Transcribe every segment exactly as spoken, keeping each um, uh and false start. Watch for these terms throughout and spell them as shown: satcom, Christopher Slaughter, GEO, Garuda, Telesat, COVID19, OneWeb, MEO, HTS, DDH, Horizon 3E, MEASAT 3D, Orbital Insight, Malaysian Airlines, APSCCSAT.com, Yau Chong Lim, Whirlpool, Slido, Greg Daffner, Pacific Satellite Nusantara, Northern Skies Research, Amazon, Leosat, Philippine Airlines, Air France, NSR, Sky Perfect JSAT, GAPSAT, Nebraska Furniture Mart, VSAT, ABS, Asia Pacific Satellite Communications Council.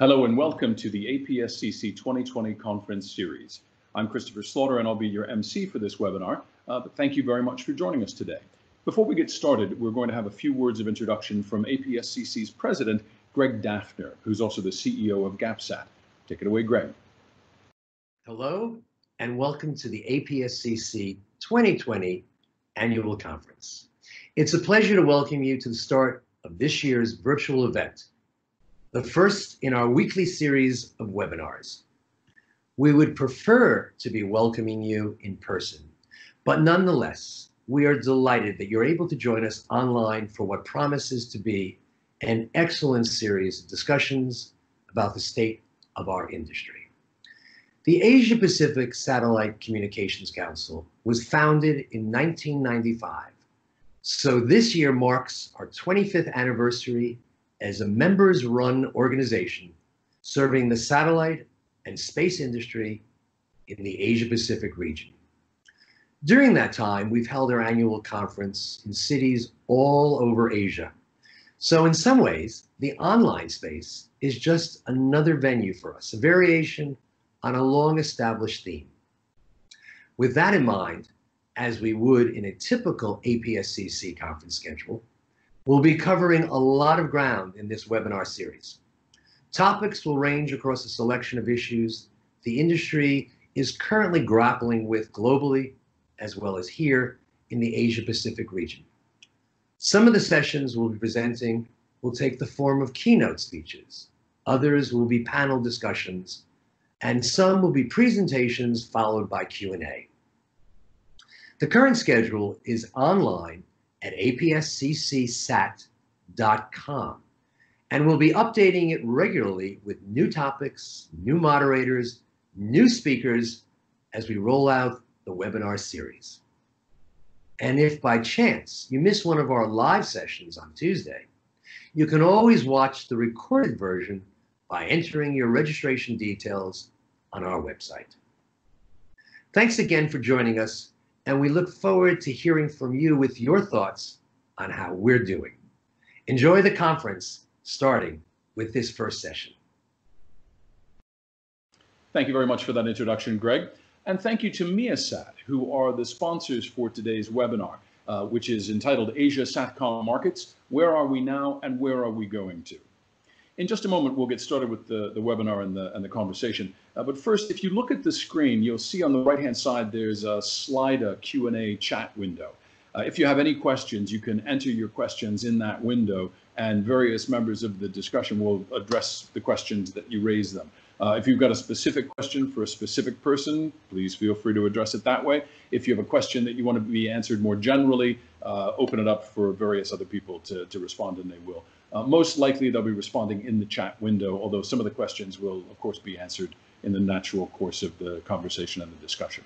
Hello and welcome to the A P S C C twenty twenty conference series. I'm Christopher Slaughter and I'll be your M C for this webinar, uh, but thank you very much for joining us today. Before we get started, we're going to have a few words of introduction from A P S C C's president, Greg Daffner, who's also the C E O of GAPSAT. Take it away, Greg. Hello and welcome to the A P S C C twenty twenty annual conference. It's a pleasure to welcome you to the start of this year's virtual event, the first in our weekly series of webinars. We would prefer to be welcoming you in person, but nonetheless, we are delighted that you're able to join us online for what promises to be an excellent series of discussions about the state of our industry. The Asia Pacific Satellite Communications Council was founded in nineteen ninety-five, so this year marks our twenty-fifth anniversary as a members-run organization serving the satellite and space industry in the Asia-Pacific region. During that time, we've held our annual conference in cities all over Asia. So in some ways, the online space is just another venue for us, a variation on a long-established theme. With that in mind, as we would in a typical A P S C C conference schedule, we'll be covering a lot of ground in this webinar series. Topics will range across a selection of issues the industry is currently grappling with globally, as well as here in the Asia-Pacific region. Some of the sessions we'll be presenting will take the form of keynote speeches. Others will be panel discussions, and some will be presentations followed by Q and A. The current schedule is online at A P S C C S A T dot com, and we'll be updating it regularly with new topics, new moderators, new speakers as we roll out the webinar series. And if by chance you miss one of our live sessions on Tuesday, you can always watch the recorded version by entering your registration details on our website. Thanks again for joining us, and we look forward to hearing from you with your thoughts on how we're doing. Enjoy the conference, starting with this first session. Thank you very much for that introduction, Greg. And thank you to MEASAT, who are the sponsors for today's webinar, uh, which is entitled Asia Satcom Markets, Where Are We Now and Where Are We Going To? In just a moment, we'll get started with the, the webinar and the, and the conversation. Uh, but first, if you look at the screen, you'll see on the right-hand side, there's a Slido Q and A chat window. Uh, if you have any questions, you can enter your questions in that window, and various members of the discussion will address the questions that you raise them. Uh, if you've got a specific question for a specific person, please feel free to address it that way. If you have a question that you want to be answered more generally, uh, open it up for various other people to, to respond, and they will. Uh, most likely they'll be responding in the chat window, although some of the questions will, of course, be answered in the natural course of the conversation and the discussion.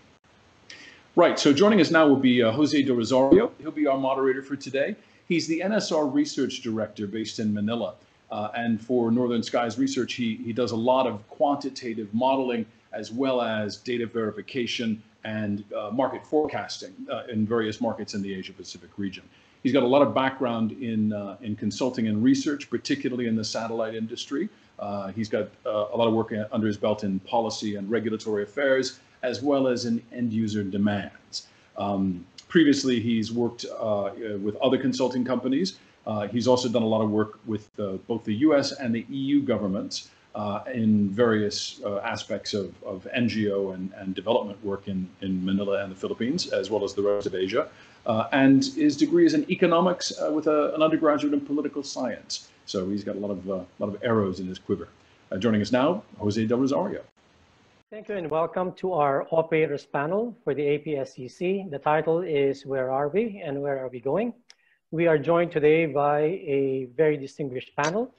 Right, so joining us now will be uh, Jose del Rosario. He'll be our moderator for today. He's the N S R Research Director based in Manila. Uh, and for Northern Skies Research, he, he does a lot of quantitative modeling as well as data verification and uh, market forecasting uh, in various markets in the Asia-Pacific region. He's got a lot of background in, uh, in consulting and research, particularly in the satellite industry. Uh, he's got uh, a lot of work under his belt in policy and regulatory affairs, as well as in end-user demands. Um, previously, he's worked uh, with other consulting companies. Uh, he's also done a lot of work with uh, both the U S and the E U governments uh, in various uh, aspects of, of N G O and, and development work in, in Manila and the Philippines, as well as the rest of Asia. Uh, and his degree is in economics uh, with a, an undergraduate in political science. So he's got a lot of, uh, lot of arrows in his quiver. Uh, joining us now, Jose del Rosario. Thank you and welcome to our operators panel for the A P S C C. The title is Where Are We and Where Are We Going? We are joined today by a very distinguished panel.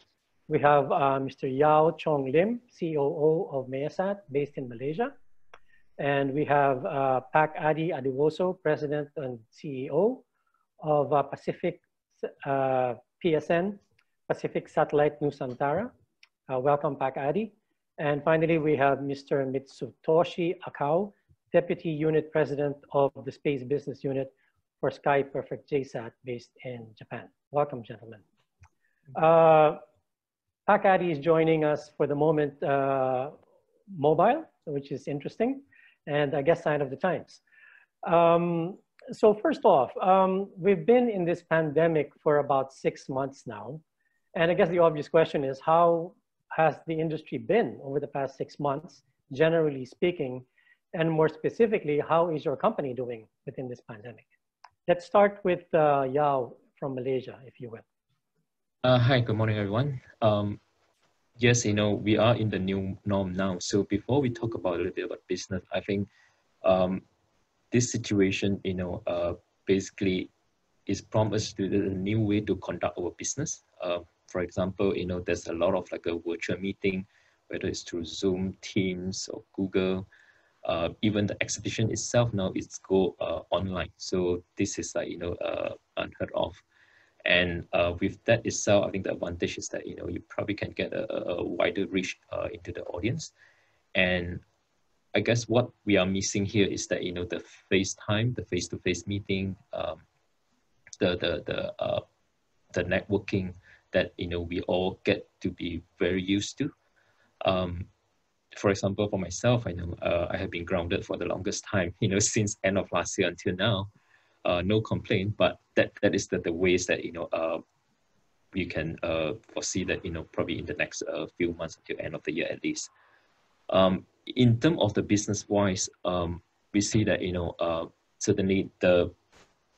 We have uh, Mister Yau Chong Lim, C O O of MEASAT based in Malaysia. And we have uh, Pak Adi Adiwoso, President and C E O of uh, Pacific uh, P S N, Pacific Satellite Nusantara. Uh, welcome, Pak Adi. And finally, we have Mister Mitsutoshi Akao, Deputy Unit President of the Space Business Unit for Sky Perfect J SAT based in Japan. Welcome, gentlemen. Uh, Pak Adi is joining us for the moment uh, mobile, which is interesting, and I guess sign of the times. Um, so first off, um, we've been in this pandemic for about six months now. And I guess the obvious question is, how has the industry been over the past six months, generally speaking, and more specifically, how is your company doing within this pandemic? Let's start with uh, Yau from Malaysia, if you will. Uh, hi, good morning, everyone. Um, yes, you know, we are in the new norm now. So before we talk about a little bit about business, I think um, this situation, you know, uh, basically is promised a new way to conduct our business. Uh, For example, you know, there's a lot of like a virtual meeting, whether it's through Zoom, Teams, or Google. Uh, even the exhibition itself now is go uh, online. So this is like, you know, uh, unheard of. And uh, with that itself, I think the advantage is that, you know, you probably can get a, a wider reach uh, into the audience. And I guess what we are missing here is that, you know, the FaceTime, the face-to-face meeting, um, the, the, the, uh, the networking, that, you know, we all get to be very used to. Um, for example, for myself, I know uh, I have been grounded for the longest time, you know, since end of last year until now. Uh, no complaint, but that, that is the, the ways that, you know, uh, we can uh, foresee that, you know, probably in the next uh, few months until end of the year at least. Um, in terms of the business-wise, um, we see that, you know, uh, certainly the,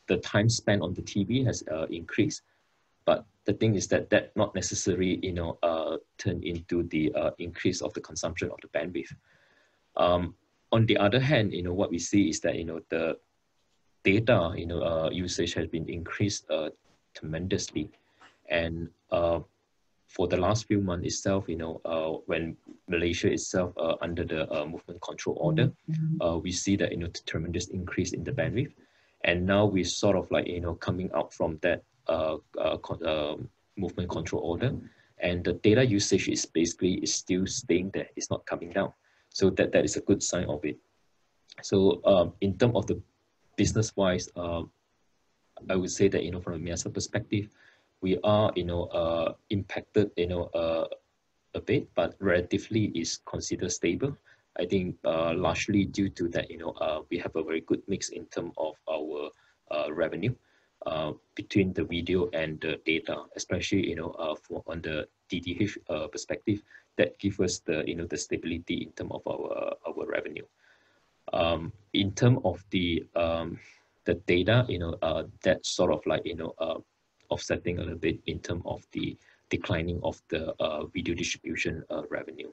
the time spent on the T V has uh, increased. But the thing is that that not necessarily, you know, uh, turn into the uh, increase of the consumption of the bandwidth. Um, on the other hand, you know, what we see is that, you know, the data, you know, uh, usage has been increased uh, tremendously. And uh, for the last few months itself, you know, uh, when Malaysia itself uh, under the uh, movement control order, mm-hmm. uh, we see that, you know, the tremendous increase in the bandwidth. And now we sort of like, you know, coming out from that Uh, uh, uh, movement control order, and the data usage is basically is still staying there. It's not coming down. So that, that is a good sign of it. So um, in terms of the business-wise, uh, I would say that, you know, from a MEASAT perspective, we are, you know, uh, impacted, you know, uh, a bit, but relatively is considered stable. I think uh, largely due to that, you know, uh, we have a very good mix in terms of our uh, revenue. Uh, between the video and the data, especially, you know, uh, for on the D D H uh, perspective, that gives us the, you know, the stability in terms of our our revenue. Um, in terms of the um, the data, you know, uh, that sort of like, you know, uh, offsetting a little bit in terms of the declining of the uh, video distribution uh, revenue.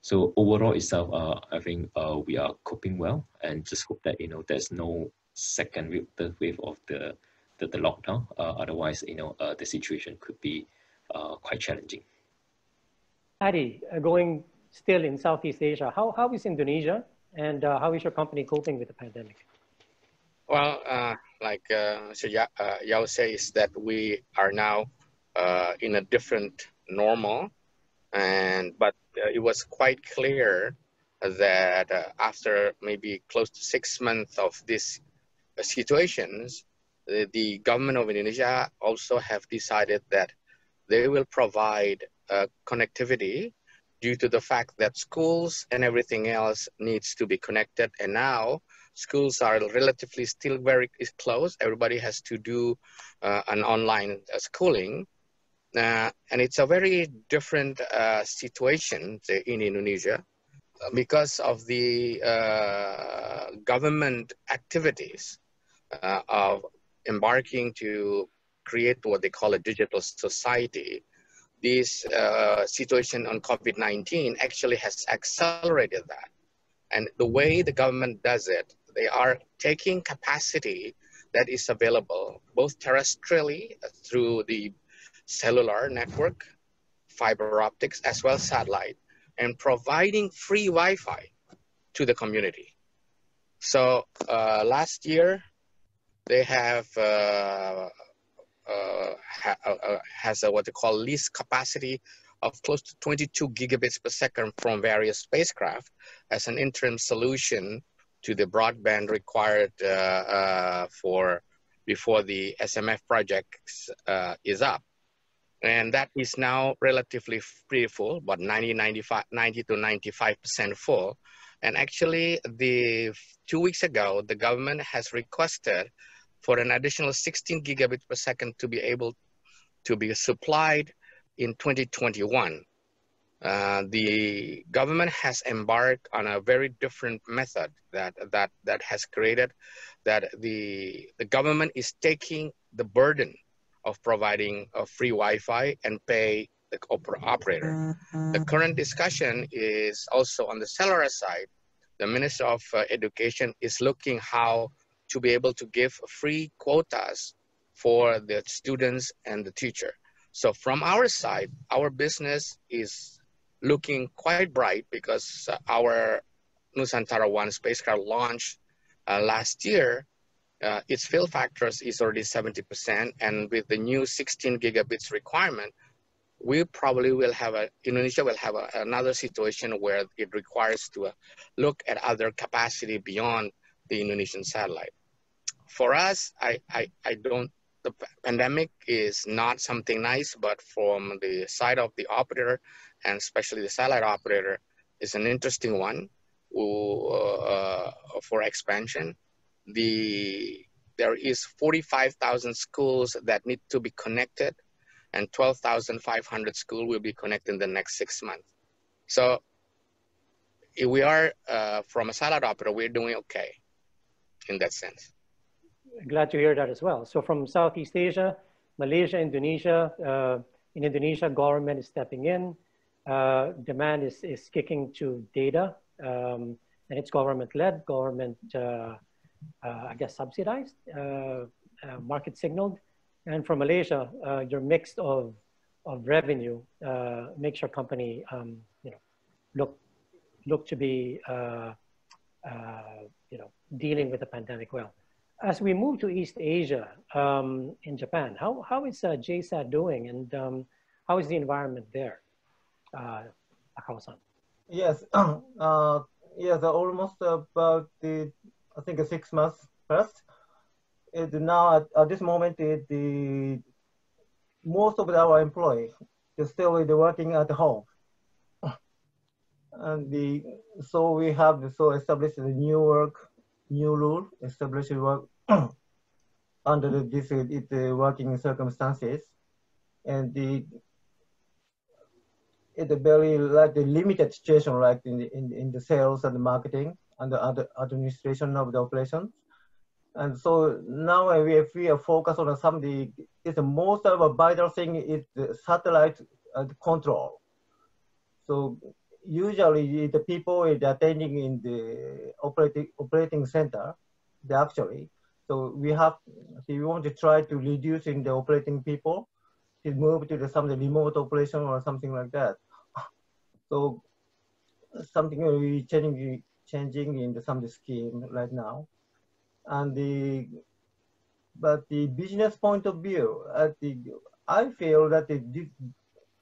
So overall itself, uh, I think uh, we are coping well, and just hope that, you know, there's no second wave, third wave of the the, the lockdown. Uh, otherwise, you know, uh, the situation could be uh, quite challenging. Adi, uh, going still in Southeast Asia, how how is Indonesia, and uh, how is your company coping with the pandemic? Well, uh, like uh, so Yau, uh, Yau says that we are now uh, in a different normal, and but uh, it was quite clear that uh, after maybe close to six months of this situations, the, the government of Indonesia also have decided that they will provide uh, connectivity due to the fact that schools and everything else needs to be connected. And now schools are relatively still very close. Everybody has to do uh, an online uh, schooling. Uh, and it's a very different uh, situation in Indonesia because of the uh, government activities. Uh, of embarking to create what they call a digital society. This uh, situation on COVID nineteen actually has accelerated that. And the way the government does it, they are taking capacity that is available both terrestrially through the cellular network, fiber optics, as well as satellite, and providing free Wi-Fi to the community. So uh, last year, they have uh, uh, ha uh, has a, what they call lease capacity of close to twenty-two gigabits per second from various spacecraft as an interim solution to the broadband required uh, uh, for before the S M F projects uh, is up. And that is now relatively pretty full, about ninety to ninety-five percent full. And actually, the two weeks ago, the government has requested for an additional sixteen gigabits per second to be able to be supplied in twenty twenty-one. Uh, the government has embarked on a very different method that that that has created that the the government is taking the burden of providing a free Wi-Fi and pay the operator. The current discussion is also on the cellular side. The Minister of uh, Education is looking how to be able to give free quotas for the students and the teacher. So from our side, our business is looking quite bright because uh, our Nusantara One spacecraft launched uh, last year. Uh, its fill factors is already seventy percent, and with the new sixteen gigabits requirement, we probably will have a, Indonesia will have a, another situation where it requires to uh, look at other capacity beyond the Indonesian satellite. For us, I, I, I don't, the pandemic is not something nice, but from the side of the operator, and especially the satellite operator, is an interesting one who, uh, for expansion. The, there is forty-five thousand schools that need to be connected, and twelve thousand five hundred schools will be connected in the next six months. So if we are, uh, from a satellite operator, we're doing okay in that sense. Glad to hear that as well. So from Southeast Asia, Malaysia, Indonesia, uh, in Indonesia, government is stepping in. Uh, demand is, is kicking to data, um, and it's government-led, government, uh, Uh, I guess subsidized, uh, uh, market signaled. And for Malaysia, uh, your mix of, of revenue uh, makes your company, um, you know, look, look to be, uh, uh, you know, dealing with the pandemic well. As we move to East Asia, um, in Japan, how, how is uh, J SAT doing, and um, how is the environment there, uh, Akao-san? Yes, uh, yes, almost about the, I think six months past. It now at, at this moment, it, the most of our employees is still working at home, and the so we have so established a new work, new rule, established work under this it, the working circumstances, and the it's a very like the limited situation like in the, in in the sales and the marketing and the other administration of the operations. And so now if we are focused on some, the, it's the most of a vital thing is the satellite control. So usually the people is attending in the operating, operating center, the actually. So we have, we want to try to reduce in the operating people to move to the, some the remote operation or something like that. So something we changing, changing in the, some of the scheme right now, and the but the business point of view, at the I feel that it,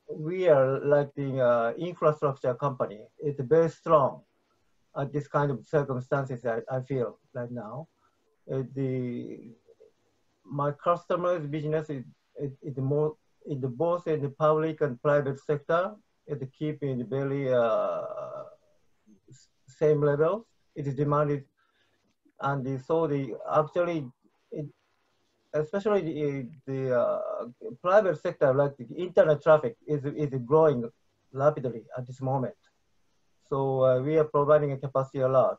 we are like the uh, infrastructure company. It's very strong at this kind of circumstances. I, I feel right now, uh, the my customers' business is it, it more in the both in the public and private sector. It keeping very. Uh, same levels, it is demanded, and the, so the actually, it, especially the, the uh, private sector, like the internet traffic is, is growing rapidly at this moment. So uh, we are providing a capacity a lot.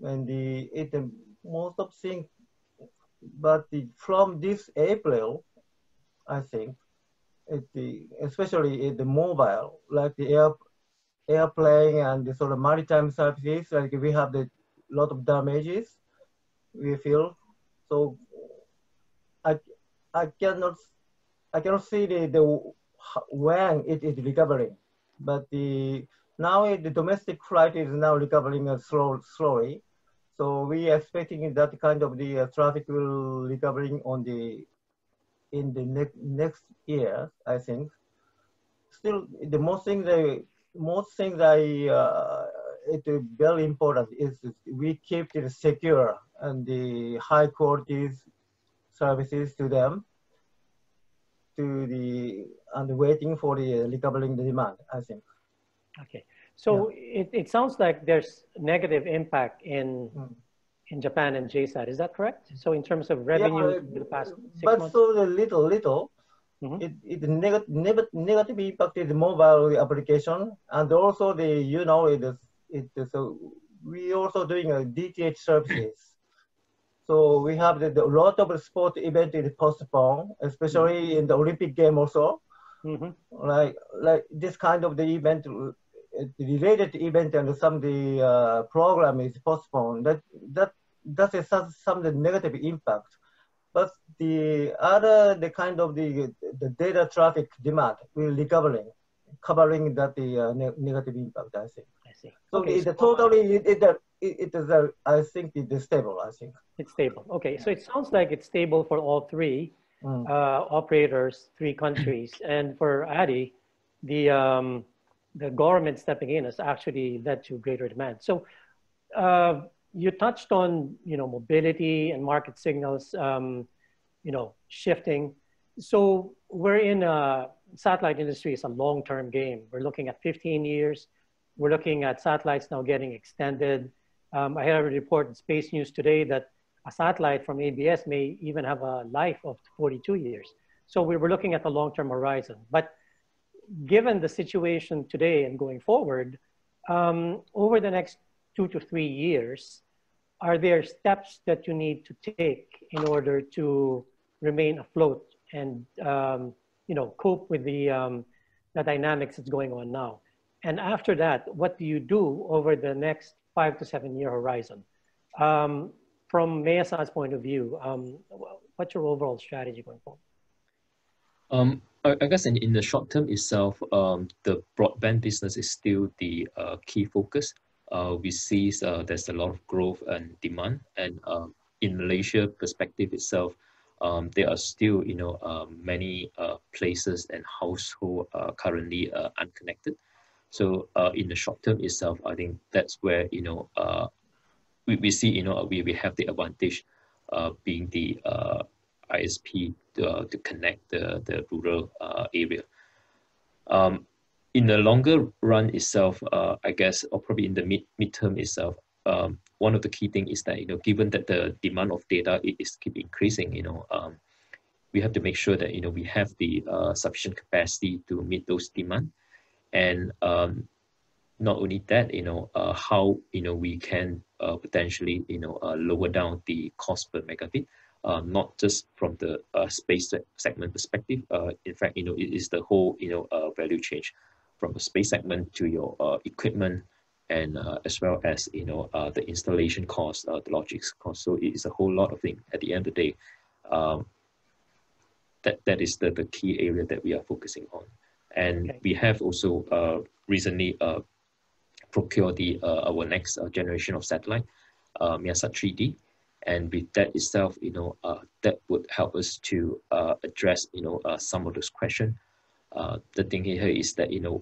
And the, it, most of things, but the, from this April, I think, it, the, especially in the mobile, like the air, airplane and the sort of maritime services, like we have a lot of damages, we feel. So I, I cannot, I cannot see the, the when it is recovering, but the now it, the domestic flight is now recovering uh, slow, slowly. So we are expecting that kind of the uh, traffic will recovering on the in the next next year, I think. Still, the most thing they most things I uh, it is very important is we keep it secure and the high quality services to them, to the and waiting for the recovering demand, I think. Okay, so yeah. it, it sounds like there's negative impact in mm. in Japan and J SAT. Is that correct? So in terms of revenue, yeah, in the past six but months? so the little little. Mm-hmm. It it neg neg negative impacted the mobile application, and also the you know it is it so we also doing a D T H services. So we have the, the lot of sport event is postponed, especially mm-hmm. in the Olympic game also. Mm-hmm. Like like this kind of the event related event and some of the uh, program is postponed. That that that is some, some of the negative impact. But the other, the kind of the, the data traffic demand will recovering, covering that the uh, ne negative impact, I think. I see. So okay, it's so totally, it, it, it is, a, I think it is stable, I think. It's stable, okay. So it sounds like it's stable for all three mm. uh, operators, three countries. And for Adi, the, um, the government stepping in has actually led to greater demand. So, uh, you touched on, you know, mobility and market signals, um, you know, shifting. So we're in a satellite industry is a long-term game. We're looking at fifteen years. We're looking at satellites now getting extended. Um, I heard a report in Space News today that a satellite from A B S may even have a life of forty-two years. So we were looking at the long-term horizon. But given the situation today and going forward, um, over the next two to three years, are there steps that you need to take in order to remain afloat and, um, you know, cope with the, um, the dynamics that's going on now? And after that, what do you do over the next five to seven year horizon? Um, from MEASAT's point of view, um, what's your overall strategy going forward? Um, I guess in, in the short term itself, um, the broadband business is still the uh, key focus. Uh, we see uh, there's a lot of growth and demand, and um, in Malaysia perspective itself, um, there are still you know uh, many uh, places and households uh, currently uh, unconnected. So uh, in the short term itself, I think that's where you know uh, we, we see you know we, we have the advantage uh, being the uh, I S P to, uh, to connect the the rural uh, area. Um, In the longer run itself, uh, I guess, or probably in the mid midterm itself, um, one of the key things is that you know, given that the demand of data is keep increasing, you know, um, we have to make sure that you know we have the uh, sufficient capacity to meet those demand, and um, not only that, you know, uh, how you know we can uh, potentially you know uh, lower down the cost per megabit. Uh, not just from the uh, space segment perspective. Uh, in fact, you know, it is the whole you know uh, value chain. From the space segment to your uh, equipment, and uh, as well as you know uh, the installation cost, uh, the logistics cost. So it's a whole lot of things. At the end of the day, um, that that is the the key area that we are focusing on. And okay. we have also uh, recently uh, procured the uh, our next uh, generation of satellite, uh, MEASAT three D, and with that itself, you know, uh, that would help us to uh, address you know uh, some of those questions. Uh, the thing here is that you know.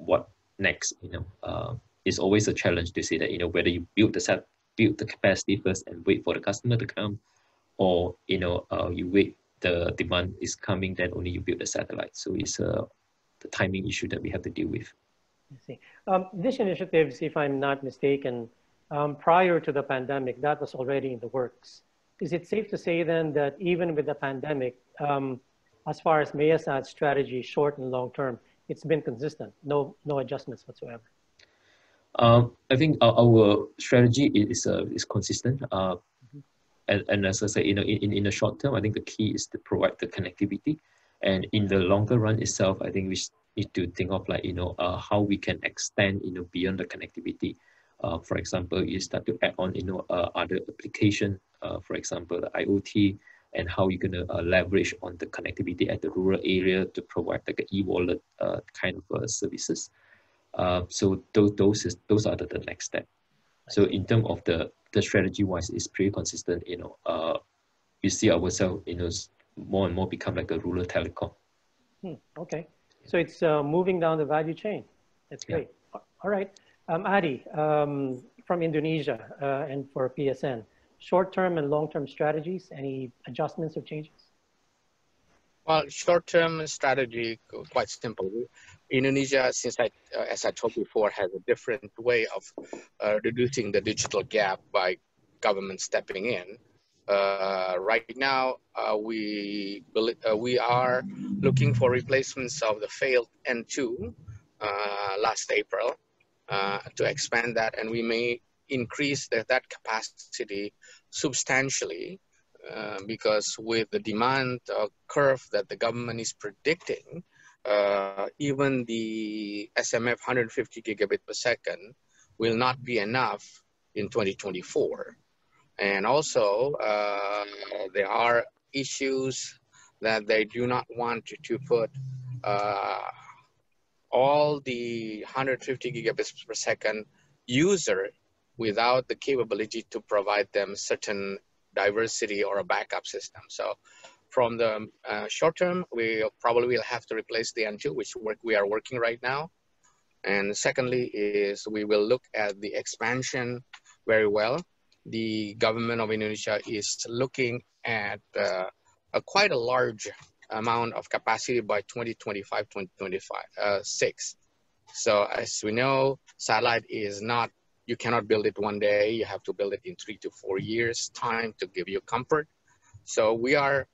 What next? You know, uh, it's always a challenge to say that you know whether you build the set, build the capacity first, and wait for the customer to come, or you know, uh, you wait the demand is coming, then only you build the satellite. So it's a uh, the timing issue that we have to deal with. I see. Um, this initiatives, if I'm not mistaken, um, prior to the pandemic, that was already in the works. Is it safe to say then that even with the pandemic, um, as far as MEASAT's strategy, short and long term? It's been consistent, no no adjustments whatsoever. Um, I think our, our strategy is uh, is consistent, uh, mm-hmm. and, and as I say, you know, in, in the short term, I think the key is to provide the connectivity, and in the longer run itself, I think we need to think of like you know uh, how we can extend you know beyond the connectivity. Uh, for example, you start to add on you know uh, other application, uh, for example, the I O T. And how you're gonna uh, leverage on the connectivity at the rural area to provide like an e-wallet uh, kind of uh, services. Uh, so those those is, those are the, the next step. So in terms of the the strategy wise, it's pretty consistent. You know, uh, we see ourselves you know more and more become like a rural telecom. Hmm, okay, so it's uh, moving down the value chain. That's great. Yeah. All right, um, Adi um, from Indonesia uh, and for P S N. Short-term and long-term strategies, any adjustments or changes? Well, short-term strategy, quite simple. Indonesia, since I, uh, as I told before, has a different way of uh, reducing the digital gap by government stepping in. Uh, right now, uh, we uh, we are looking for replacements of the failed N two uh, last April uh, to expand that, and we may increase the, that capacity substantially uh, because with the demand uh, curve that the government is predicting, uh, even the S M F one hundred fifty gigabit per second will not be enough in twenty twenty-four. And also, uh, there are issues that they do not want to, to put uh, all the one hundred fifty gigabits per second user without the capability to provide them certain diversity or a backup system. So from the uh, short term, we probably will have to replace the N two, which work we are working right now. And secondly is we will look at the expansion very well. The government of Indonesia is looking at uh, a quite a large amount of capacity by twenty twenty-five, twenty twenty-six. So as we know, satellite is not, you cannot build it one day, you have to build it in three to four years time to give you comfort. So we are,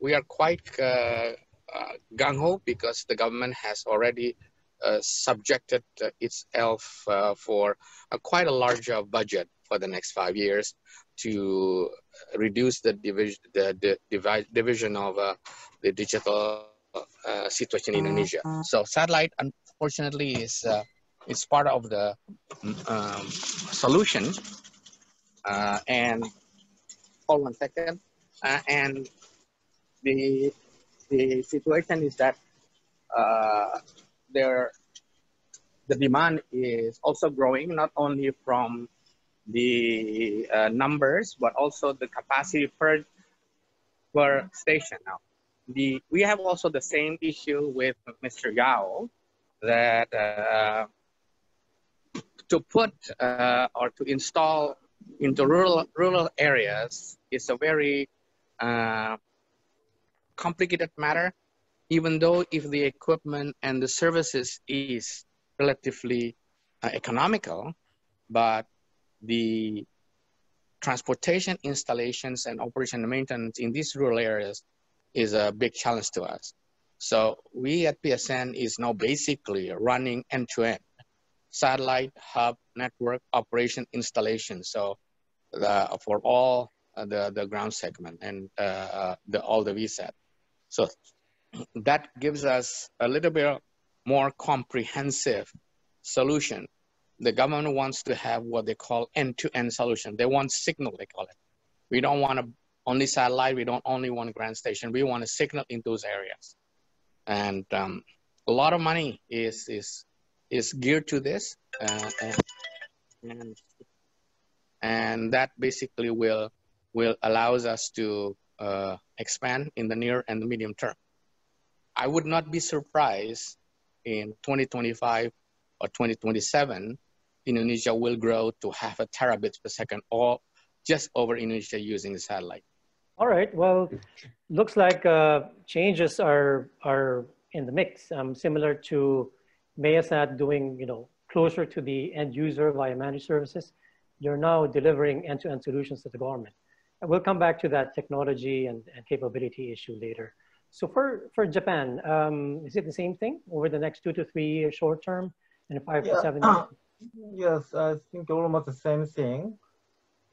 we are quite uh, uh, gung-ho because the government has already uh, subjected uh, itself uh, for a quite a larger budget for the next five years to reduce the division, the, the divide, division of uh, the digital uh, situation in Indonesia. So satellite, unfortunately, is uh, it's part of the um, solution. Uh, and hold one second. Uh, and the the situation is that uh, there the demand is also growing, not only from the uh, numbers, but also the capacity per, per station now. The, we have also the same issue with Mister Yau that uh, to put uh, or to install into rural, rural areas is a very uh, complicated matter, even though if the equipment and the services is relatively uh, economical, but the transportation installations and operation and maintenance in these rural areas is a big challenge to us. So we at P S N is now basically running end-to-end satellite, hub, network, operation, installation. So the, for all the, the ground segment and uh, the, all the V SAT. So that gives us a little bit more comprehensive solution. The government wants to have what they call end-to-end solution. They want signal, they call it. We don't want to only satellite, we don't only want ground station, we want a signal in those areas. And um, a lot of money is, is, is geared to this. Uh, and, and that basically will, will allows us to uh, expand in the near and the medium term. I would not be surprised in twenty twenty-five or twenty twenty-seven, Indonesia will grow to half a terabit per second or just over Indonesia using the satellite. All right, well, looks like uh, changes are, are in the mix, um, similar to MEASAT doing, you know, closer to the end user via managed services. You're now delivering end-to-end solutions to the government. And we'll come back to that technology and, and capability issue later. So for, for Japan, um, is it the same thing over the next two to three years short term? And five yeah. to seven years? Yes, I think almost the same thing.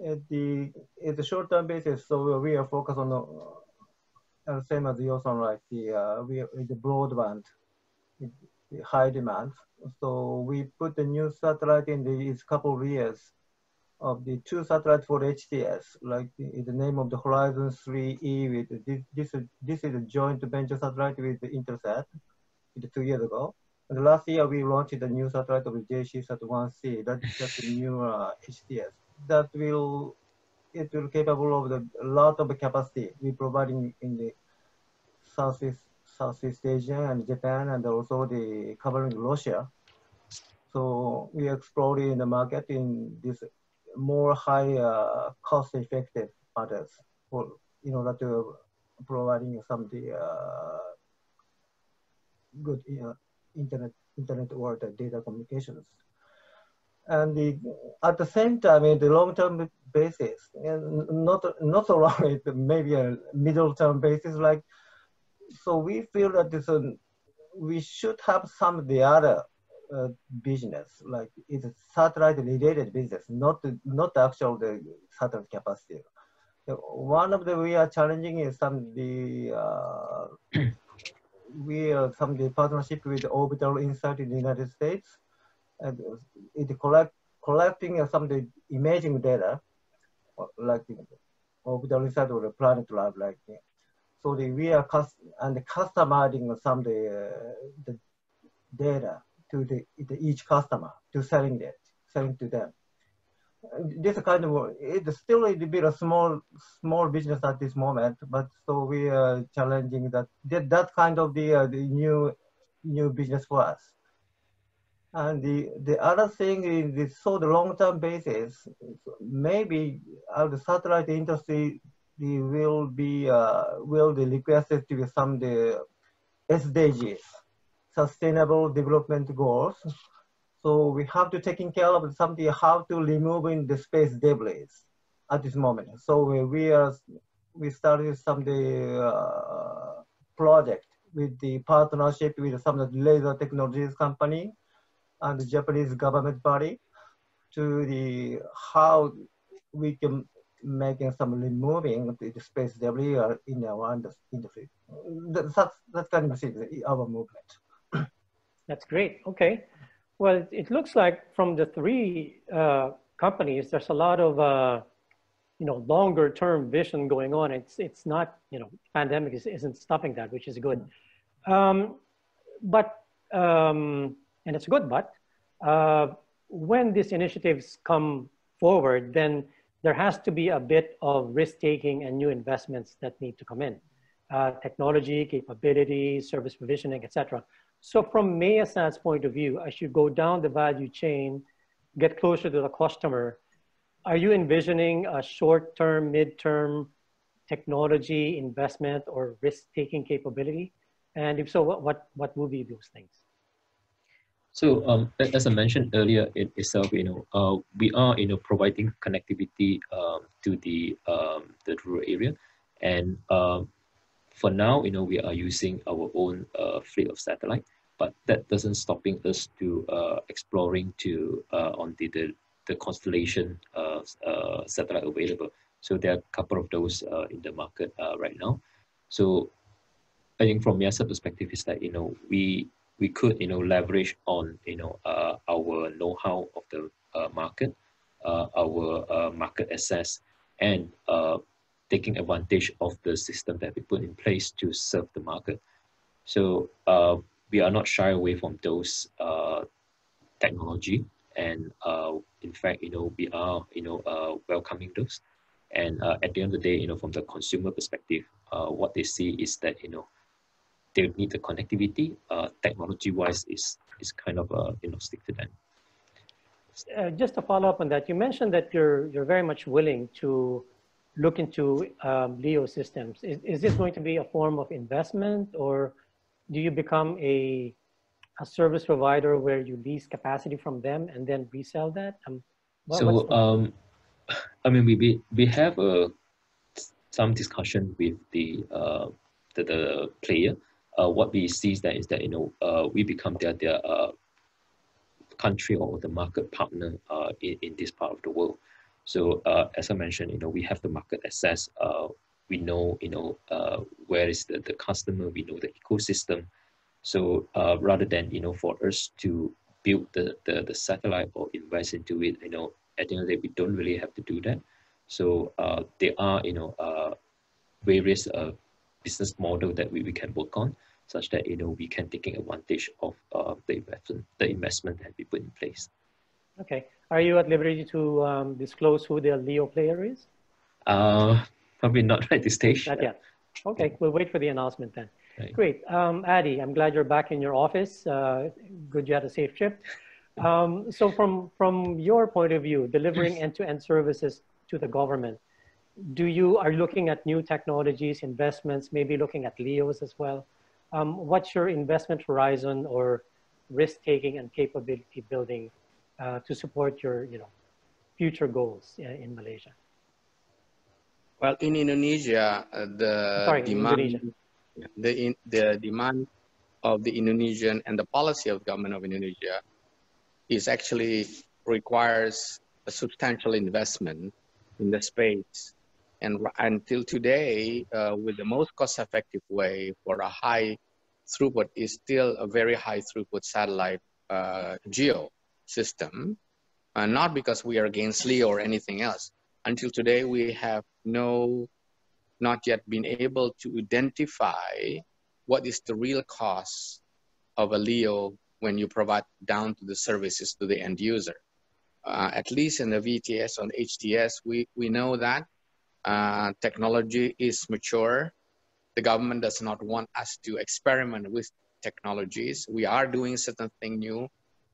At the, at the short-term basis, so we are focused on the uh, same as you also like the uh, we the broadband, the high demand. So we put the new satellite in these couple of years of the two satellites for H T S, like the, the name of the Horizon three E. With this, this is this is a joint venture satellite with the Intelsat, two years ago. And last year, we launched a new satellite of J C S A T one C. That's just a new uh, H T S. That will, it will capable of the, a lot of capacity we providing in the Southeast, Southeast Asia and Japan, and also the covering Russia. So we are exploring the market in this more high uh, cost effective models for, in order to providing some the uh, good uh, internet internet or the data communications. And the, at the same time, in the long-term basis, and not not so long, it maybe a middle-term basis. Like, so we feel that this uh, we should have some of the other uh, business, like it's satellite-related business, not the, not the actual the satellite capacity. So one of the we are challenging is some of the uh, we are some of the partnership with Orbital Insight in the United States. And it collect, collecting some of the imaging data, like the Orbital Insight or the Planet Lab, like that. So the, we are cust and customizing some of the, uh, the data to the, the each customer to selling that, selling to them. And this kind of it's still a bit a small small business at this moment, but so we are challenging that that, that kind of the, uh, the new new business for us. And the, the other thing is the, so the long-term basis, maybe our satellite industry the, will be uh, will be requested to be some of the S D Gs, Sustainable Development Goals. So we have to taking care of something how to remove in the space debris at this moment. So we, we are we started some of the uh, project with the partnership with some of the laser technologies company and the Japanese government body to the how we can make some removing the space debris in our industry. That's, that's kind of our movement. That's great. Okay. Well, it, it looks like from the three uh, companies, there's a lot of uh, you know longer term vision going on. It's it's not you know pandemic is, isn't stopping that, which is good. Um, but um, And it's good, but uh, when these initiatives come forward, then there has to be a bit of risk-taking and new investments that need to come in. Uh, technology, capability, service provisioning, et cetera. So from MEASAT's point of view, as you go down the value chain, get closer to the customer, are you envisioning a short-term, mid-term technology investment or risk-taking capability? And if so, what, what, what would be those things? So um, as I mentioned earlier, it itself, you know, uh, we are, you know, providing connectivity um, to the um, the rural area, and um, for now, you know, we are using our own uh, fleet of satellite, but that doesn't stopping us to uh, exploring to uh, on the the, the constellation uh, uh, satellite available. So there are a couple of those uh, in the market uh, right now. So I think from MEASAT perspective is that you know we. we could, you know, leverage on, you know, uh, our know-how of the uh, market, uh, our uh, market access, and uh, taking advantage of the system that we put in place to serve the market. So uh, we are not shy away from those uh, technology, and uh, in fact, you know, we are, you know, uh, welcoming those. And uh, at the end of the day, you know, from the consumer perspective, uh, what they see is that, you know, they need the connectivity. Uh, Technology-wise, is is kind of uh, you know stick to them. Uh, just to follow up on that, you mentioned that you're you're very much willing to look into um, LEO systems. Is is this going to be a form of investment, or do you become a a service provider where you lease capacity from them and then resell that? Um, what, so the... um, I mean, we we we have a some discussion with the uh, the, the player. Uh, what we see is that is that you know uh, we become their their uh, country or the market partner uh, in in this part of the world. So uh, as I mentioned, you know we have the market access. Uh, we know you know uh, where is the the customer. We know the ecosystem. So uh, rather than you know for us to build the, the the satellite or invest into it, you know at the end of the day we don't really have to do that. So uh, there are you know uh, various uh, business model that we we can work on, such that you know we can take advantage of uh, the investment the investment that we put in place. Okay, are you at liberty to um, disclose who the LEO player is? Uh, probably not at this stage. Not yet. Okay, yeah. We'll wait for the announcement then. Okay. Great, um, Adi, I'm glad you're back in your office. Uh, good you had a safe trip. Um, so from from your point of view, delivering end-to-end services to the government, do you, are you looking at new technologies, investments, maybe looking at L E Os as well? Um, what's your investment horizon or risk-taking and capability building uh, to support your, you know, future goals in, in Malaysia? Well, in Indonesia, uh, the Sorry, demand, Indonesia. the in, the demand of the Indonesian and the policy of the government of Indonesia is actually requires a substantial investment in the space, and until today, uh, with the most cost-effective way for a high throughput is still a very high throughput satellite uh, geo system, uh, not because we are against L E O or anything else. Until today, we have no, not yet been able to identify what is the real cost of a L E O when you provide down to the services to the end user. Uh, at least in the V T S on H T S, we, we know that uh, technology is mature. The government does not want us to experiment with technologies. We are doing certain thing new.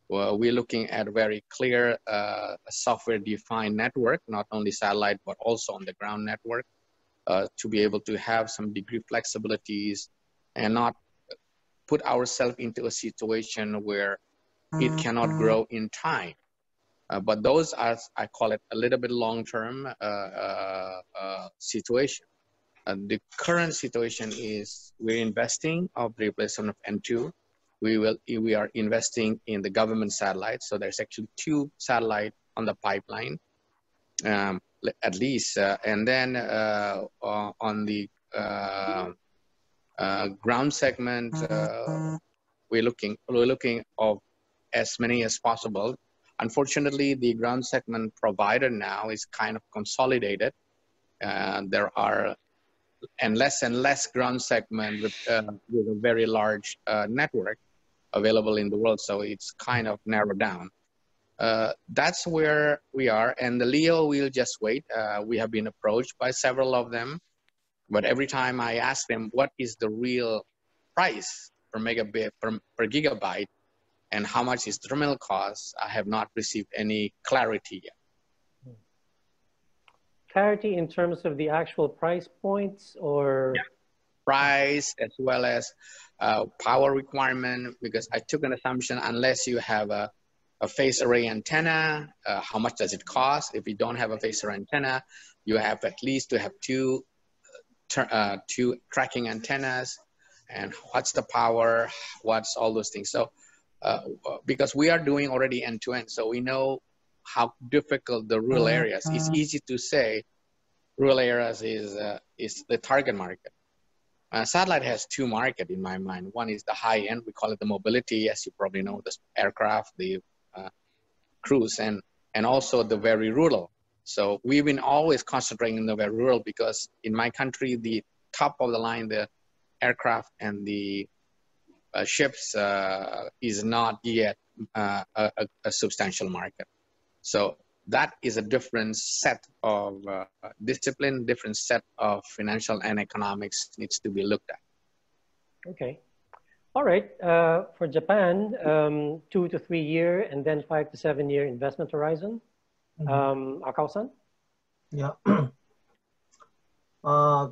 Well, we're looking at very clear uh, software-defined network, not only satellite, but also on the ground network, uh, to be able to have some degree of flexibilities and not put ourselves into a situation where it cannot grow in time. Uh, but those are, I call it, a little bit long-term uh, uh, uh, situation. Uh, the current situation is we're investing of the replacement of N two. We, will, we are investing in the government satellite. So there's actually two satellite on the pipeline, um, at least. Uh, and then uh, uh, on the uh, uh, ground segment, uh, we're looking, we're looking of as many as possible. Unfortunately, the ground segment provider now is kind of consolidated. Uh, there are and less and less ground segment with, uh, with a very large uh, network available in the world, so it's kind of narrowed down. Uh, that's where we are, and the L E O, we'll just wait. Uh, we have been approached by several of them, but every time I ask them, what is the real price per megabit, per, per gigabyte, and how much is terminal cost, I have not received any clarity yet. Clarity in terms of the actual price points or? Yeah. Price as well as uh, power requirement, because I took an assumption unless you have a, a phase array antenna, uh, how much does it cost? If you don't have a phase array antenna, you have at least to have two, uh, two tracking antennas, and what's the power, what's all those things. So uh, because we are doing already end to end, so we know how difficult the rural areas. It's easy to say rural areas is, uh, is the target market. Uh, satellite has two markets in my mind. One is the high end, we call it the mobility, as you probably know, the aircraft, the uh, cruise, and, and also the very rural. So we've been always concentrating on the very rural because in my country, the top of the line, the aircraft and the uh, ships uh, is not yet uh, a, a substantial market. So that is a different set of uh, discipline, different set of financial and economics needs to be looked at. Okay. All right. Uh, for Japan, um, two to three year and then five to seven year investment horizon. Mm-hmm. um, Akao-san? Yeah. uh,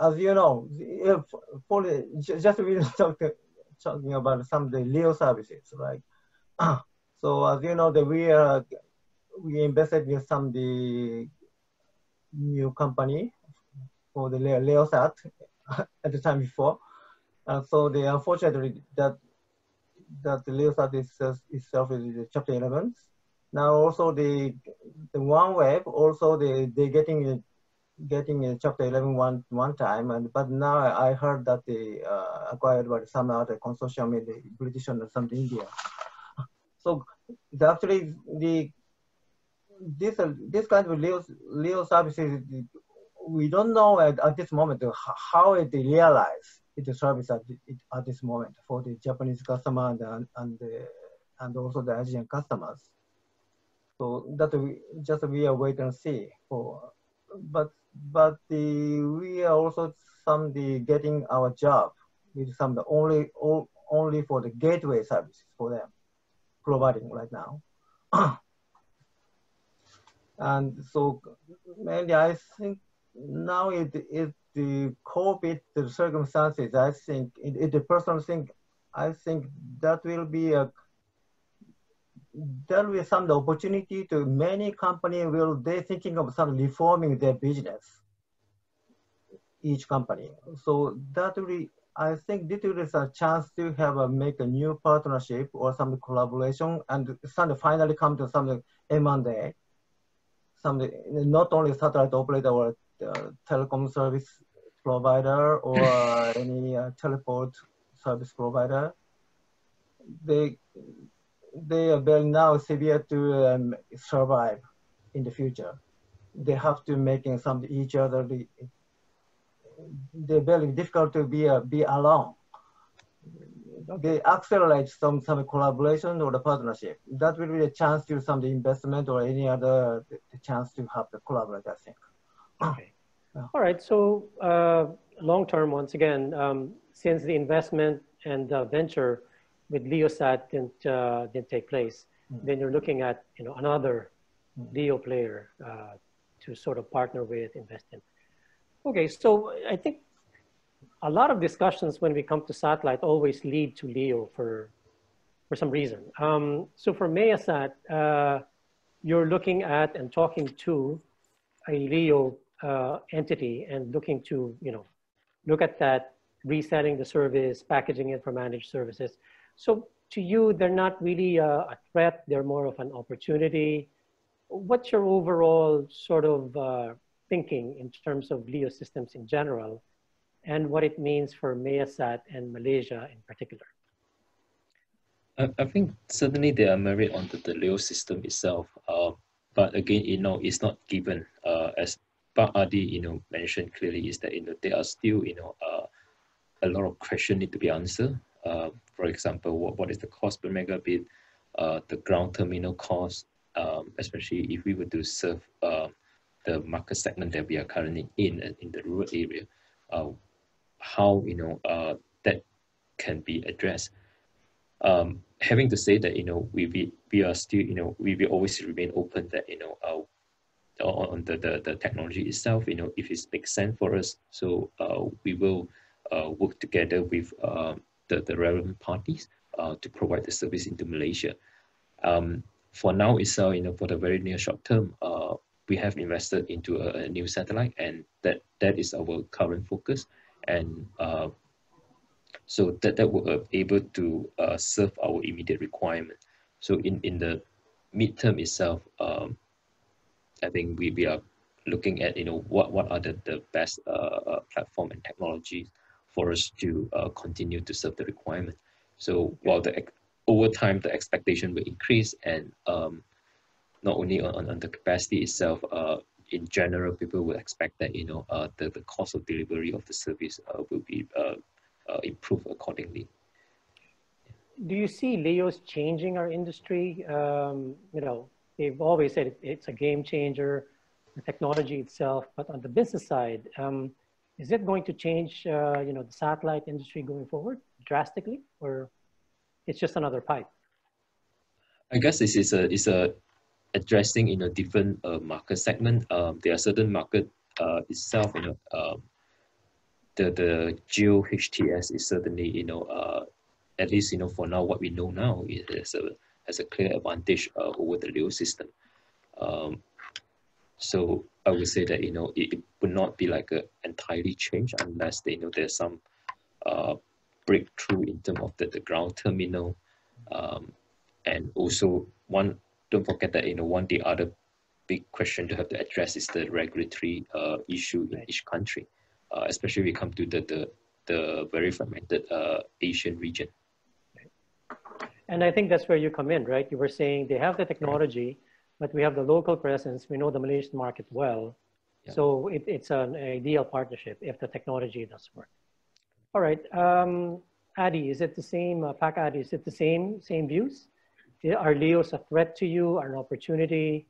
as you know, for the, just we were talking, talking about some of the L E O services, right? So as you know, the, we are we invested in some the new company for the Leosat at the time before. Uh, so they unfortunately that that the Leosat is, uh, itself is chapter eleven. Now also the the OneWeb also they they getting getting a chapter eleven one one time, and but now I heard that they uh, acquired by some other consortium in the British and some India. So the, actually the This, uh, this kind of L E O, L E O services, we don't know at, at this moment how it realizes its service at, it, at this moment for the Japanese customer and, and, and, the, and also the Asian customers. So that we just we are wait and see. For, but but the, we are also some the getting our job with some the only all, only for the gateway services for them providing right now. And so mainly I think now it is the COVID the circumstances. I think it, it the personal thing. I think that will be a there will some opportunity to many companies will they thinking of some reforming their business. Each company, so that will be, I think this is a chance to have a make a new partnership or some collaboration and some finally come to some M and A. Some not only satellite operator or uh, telecom service provider or uh, any uh, teleport service provider. They they are very now severe to um, survive in the future. They have to making some each other. The, they're very difficult to be uh, be alone. They accelerate some some collaboration or the partnership. That will be a chance to some investment or any other chance to have the collaborate, I think. Okay. Yeah. All right. So uh, long term, once again, um, since the investment and uh, venture with Leosat didn't uh, didn't take place, mm-hmm. then you're looking at you know another mm-hmm. Leo player uh, to sort of partner with, invest in. Okay, so I think a lot of discussions when we come to satellite always lead to Leo for for some reason. Um, so for MEASAT, uh, you're looking at and talking to a Leo uh, entity and looking to, you know, look at that, reselling the service, packaging it for managed services. So to you, they're not really a, a threat, they're more of an opportunity. What's your overall sort of uh, thinking in terms of Leo systems in general and what it means for MEASAT and Malaysia in particular? I, I think certainly they are married onto the Leo system itself, uh, but again, you know, it's not given, uh, as Pak Adi, you know, mentioned clearly is that, you know, there are still, you know, uh, a lot of questions need to be answered. Uh, for example, what, what is the cost per megabit, uh, the ground terminal cost, um, especially if we were to serve uh, the market segment that we are currently in, uh, in the rural area, uh, how, you know, uh, that can be addressed. Um, having to say that, you know, we, we, we are still, you know, we will always remain open that, you know, uh, on the, the, the technology itself, you know, if it makes sense for us, so uh, we will uh, work together with uh, the, the relevant parties uh, to provide the service into Malaysia. Um, for now itself, uh, you know, for the very near short term, uh, we have invested into a, a new satellite, and that that is our current focus, and uh, so that that we're able to uh, serve our immediate requirement. So in in the midterm itself, um, I think we, we are looking at, you know, what what are the the best uh, platform and technologies for us to uh, continue to serve the requirement. So while the over time the expectation will increase, and um, not only on, on the capacity itself, uh, in general, people will expect that, you know, uh, the, the cost of delivery of the service uh, will be uh, uh, improved accordingly. Do you see Leos changing our industry? Um, you know, they've always said it, it's a game changer, the technology itself, but on the business side, um, is it going to change, uh, you know, the satellite industry going forward drastically, or it's just another pipe? I guess this is a, is a, addressing, you know, different uh, market segment. Um, there are certain market uh, itself, you know, um, the the geo H T S is certainly, you know, uh, at least, you know, for now, what we know now is has a has a clear advantage uh, over the Leo system. Um, so I would say that, you know, it, it would not be like a entirely change unless they, you know, there's some uh, breakthrough in terms of the, the ground terminal, um, and also one. Don't forget that, you know, one the other big question to have to address is the regulatory uh, issue in each country, uh, especially we come to the the, the very fragmented uh, Asian region. And I think that's where you come in, right? You were saying they have the technology, but we have the local presence. We know the Malaysian market well, yeah. So it, it's an ideal partnership if the technology does work. All right, um, Adi, is it the same? Uh, Pak Adi, is it the same same views? Are Leos a threat to you, or an opportunity?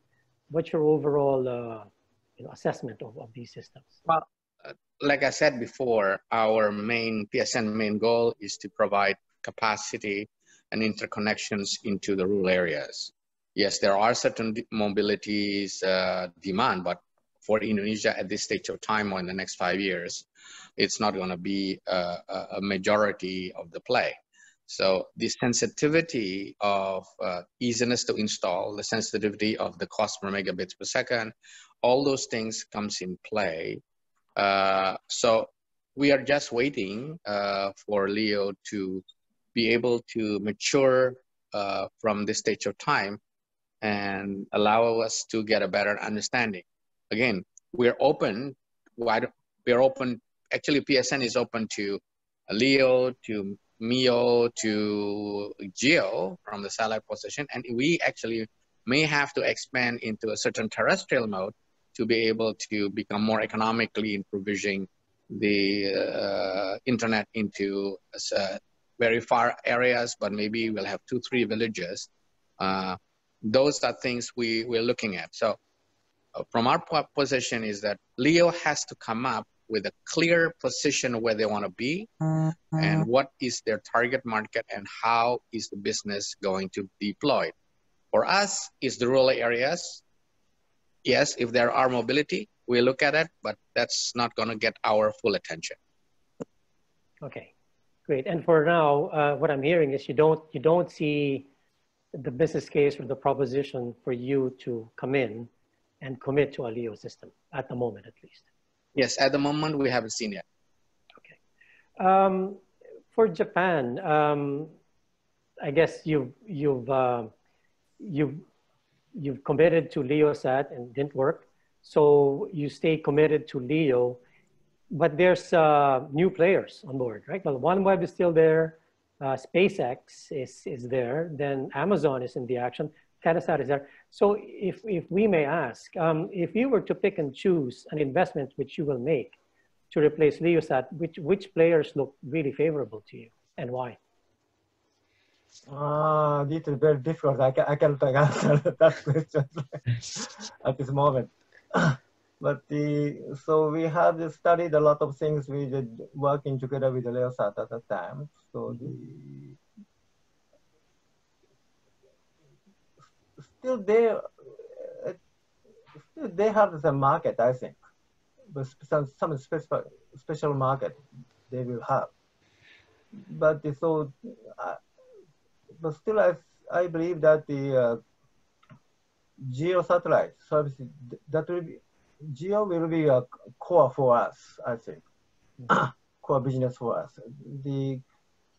What's your overall uh, you know, assessment of, of these systems? Well, like I said before, our main P S N main goal is to provide capacity and interconnections into the rural areas. Yes, there are certain mobilities uh, demand, but for Indonesia at this stage of time or in the next five years, it's not going to be a, a majority of the play. So the sensitivity of uh, easiness to install, the sensitivity of the cost per megabits per second, all those things comes in play. Uh, so we are just waiting uh, for LEO to be able to mature uh, from this stage of time and allow us to get a better understanding. Again, we're open, we're open, actually P S N is open to LEO, to MEO, to GEO from the satellite position, and we actually may have to expand into a certain terrestrial mode to be able to become more economically in provisioning the uh, internet into uh, very far areas, but maybe we'll have two, three villages. Uh, those are things we, we're looking at. So uh, from our position is that LEO has to come up with a clear position where they want to be mm-hmm. and what is their target market and how is the business going to be deployed. For us, it's the rural areas. Yes, if there are mobility, we look at it, but that's not going to get our full attention. Okay, great. And for now, uh, what I'm hearing is you don't you don't see the business case or the proposition for you to come in and commit to a LEO system at the moment, at least. Yes, at the moment we haven't seen it. Okay. Um, for Japan, um, I guess you've you've uh, you've you've committed to LEOSAT and didn't work. So you stay committed to LEO, but there's uh, new players on board, right? Well, OneWeb is still there. Uh, SpaceX is, is there. Then Amazon is in the action. Telesat is there. So if, if we may ask, um, if you were to pick and choose an investment which you will make to replace LEOSAT, which, which players look really favorable to you and why? Uh, this is very difficult. I, can, I cannot answer that question at this moment. But the, so we have studied a lot of things. We did working together with the LEOSAT at the time. So the, still they still they have the market, I think. But some some special special market they will have. But the, so. Uh, But still, I, I believe that the uh, GEO satellite service, that will be, GEO will be a core for us, I think, mm-hmm. core business for us. The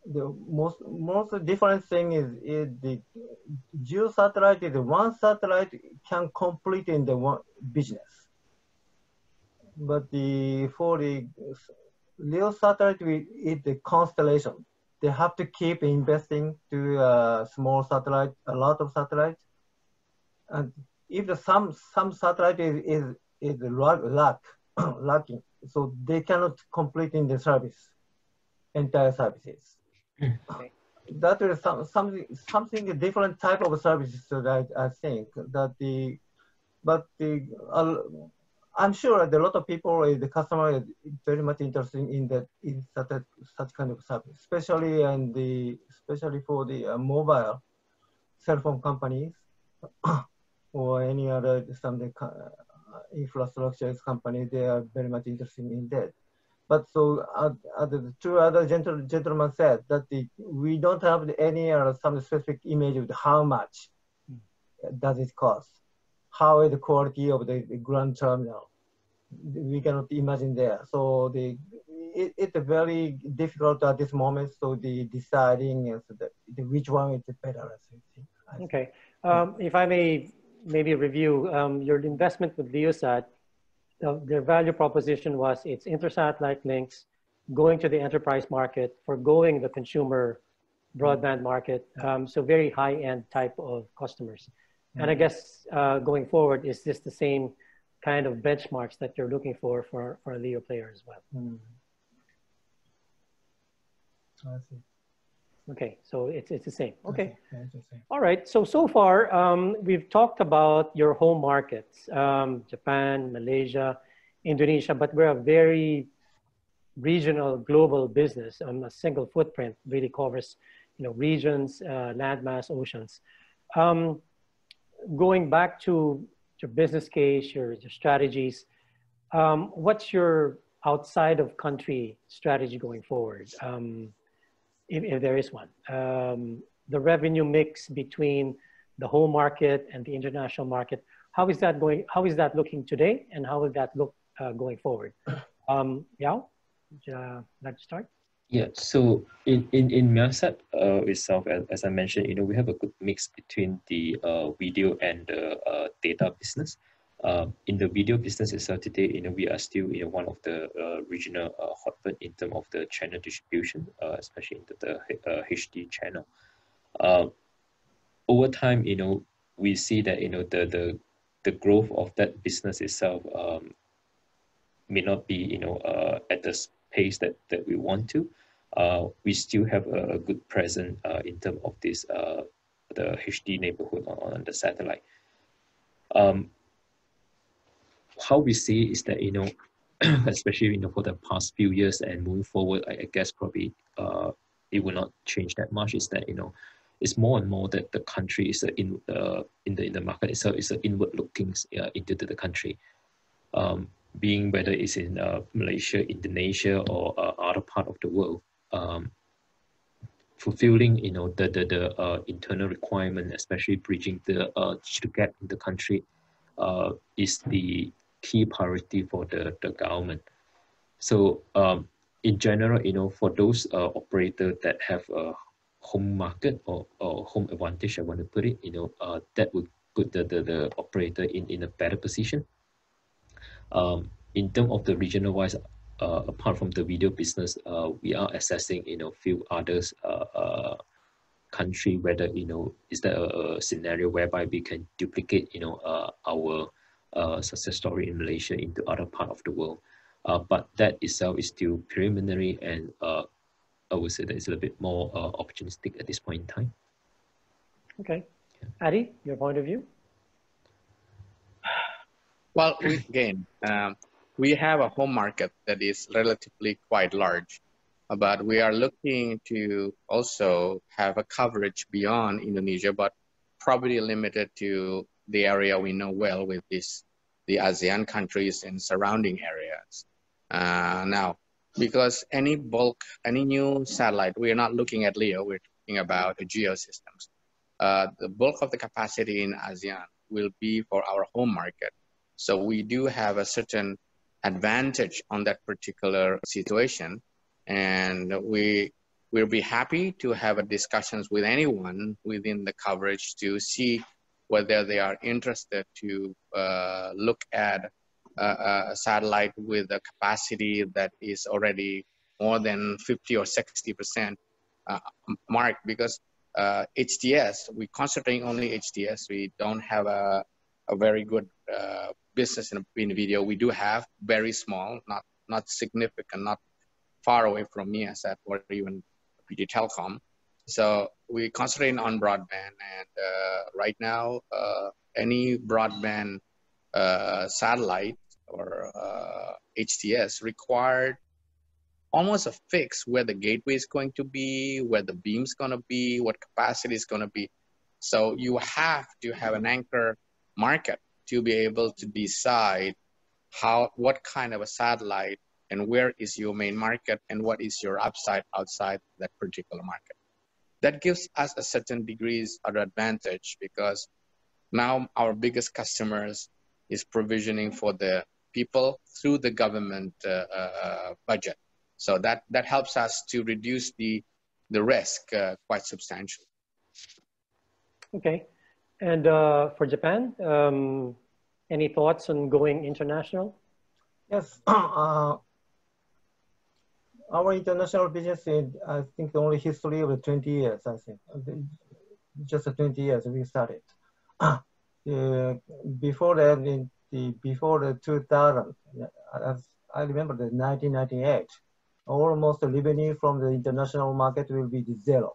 the most most different thing is, is the GEO satellite is one satellite can complete in the one business. But the for the LEO satellite, we is the constellation. They have to keep investing to uh, small satellite, a lot of satellites. And if the, some some satellite is is, is lack, lacking, so they cannot complete in the service, entire services. Okay. That is some something something different type of services that I, I think that the, but the uh, I'm sure that a lot of people, the customer is very much interested in that in such, a, such kind of service, especially and the especially for the uh, mobile cell phone companies or any other some uh, infrastructure company. They are very much interested in that. But so uh, uh, the two other gentle, gentlemen said that the, we don't have any uh, some specific image of how much does it cost. How is the quality of the, the ground terminal? We cannot imagine there. So the it, it's very difficult at this moment. So the deciding is the, the which one is better. I think. I okay. Um, if I may maybe review um, your investment with LEOSAT, the, their value proposition was it's inter-satellite links, going to the enterprise market, forgoing the consumer broadband market. Um, so very high-end type of customers. And I guess uh, going forward, is this the same kind of benchmarks that you're looking for for, for a LEO player as well? Mm. I see. Okay, so it's, it's the same. Okay. Okay. All right, so, so far, um, we've talked about your home markets, um, Japan, Malaysia, Indonesia, but we're a very regional global business. Um, a single footprint really covers, you know, regions, uh, landmass, oceans. Um, Going back to your business case, your, your strategies, Um, what's your outside of country strategy going forward, um, if, if there is one? Um, the revenue mix between the home market and the international market, how is that going? How is that looking today, and how will that look uh, going forward? Um, Yau, would uh, like to start? Yeah, so in, in, in MEASAT uh, itself, as, as I mentioned, you know, we have a good mix between the uh, video and the uh, data business. Uh, in the video business itself today, you know, we are still you know, one of the uh, regional uh, hotbed in terms of the channel distribution, uh, especially into the uh, H D channel. Uh, over time, you know, we see that, you know, the, the, the growth of that business itself um, may not be, you know, uh, at the pace that, that we want to. Uh, we still have a, a good presence uh, in terms of this, uh, the H D neighborhood on, on the satellite. Um, How we see is that, you know, especially, you know, for the past few years and moving forward, I, I guess probably uh, it will not change that much, is that, you know, it's more and more that the country is a in, uh, in, the, in the market itself is an inward looking uh, into the country. Um, being whether it's in uh, Malaysia, Indonesia or uh, other part of the world, um, fulfilling, you know, the, the, the uh, internal requirement, especially bridging the uh, digital gap in the country uh, is the key priority for the, the government. So um, in general, you know, for those uh, operators that have a home market or, or home advantage, I want to put it, you know, uh, that would put the, the, the operator in, in a better position. Um, in terms of the regional wise, uh, apart from the video business, uh, we are assessing, you know, few others uh, uh, country, whether, you know, is there a, a scenario whereby we can duplicate, you know, uh, our Uh, success story in Malaysia into other part of the world, uh, but that itself is still preliminary, and uh, I would say that it's a little bit more uh, opportunistic at this point in time. Okay, yeah. Adi, your point of view? Well, we, again, um, we have a home market that is relatively quite large, but we are looking to also have a coverage beyond Indonesia, but probably limited to the area we know well, with this, the ASEAN countries and surrounding areas. Uh, now, because any bulk, any new satellite, we are not looking at LEO, we're talking about geosystems. Uh, the bulk of the capacity in ASEAN will be for our home market. So we do have a certain advantage on that particular situation. And we will be happy to have a discussions with anyone within the coverage to see whether they are interested to uh, look at uh, a satellite with a capacity that is already more than fifty or sixty percent uh, mark, because uh, H T S, we're concentrating only H T S. We don't have a, a very good uh, business in, in video. We do have very small, not, not significant, not far away from MEASAT or even P T Telecom. So we concentrate on broadband, and uh, right now, uh, any broadband uh, satellite or uh, H T S required almost a fix where the gateway is going to be, where the beam is going to be, what capacity is going to be. So you have to have an anchor market to be able to decide how, what kind of a satellite, and where is your main market, and what is your upside outside that particular market. That gives us a certain degrees of advantage, because now our biggest customers is provisioning for the people through the government uh, uh, budget. So that, that helps us to reduce the, the risk uh, quite substantially. Okay. And uh, for Japan, um, any thoughts on going international? Yes. uh Our international business is, I think, the only history of twenty years, I think. Just twenty years we started. Uh, before that, in the, before the two thousand, as I remember the nineteen ninety-eight, almost the revenue from the international market will be zero.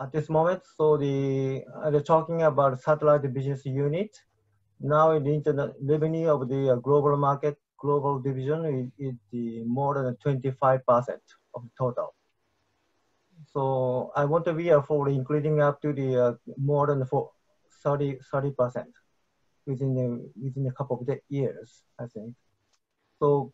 At this moment, so the, they're talking about satellite business unit. Now in the internet, revenue of the global market, global division is, is the more than twenty-five percent of the total. So I want to be for increasing up to the uh, more than for thirty percent. within a, within a couple of years, I think. So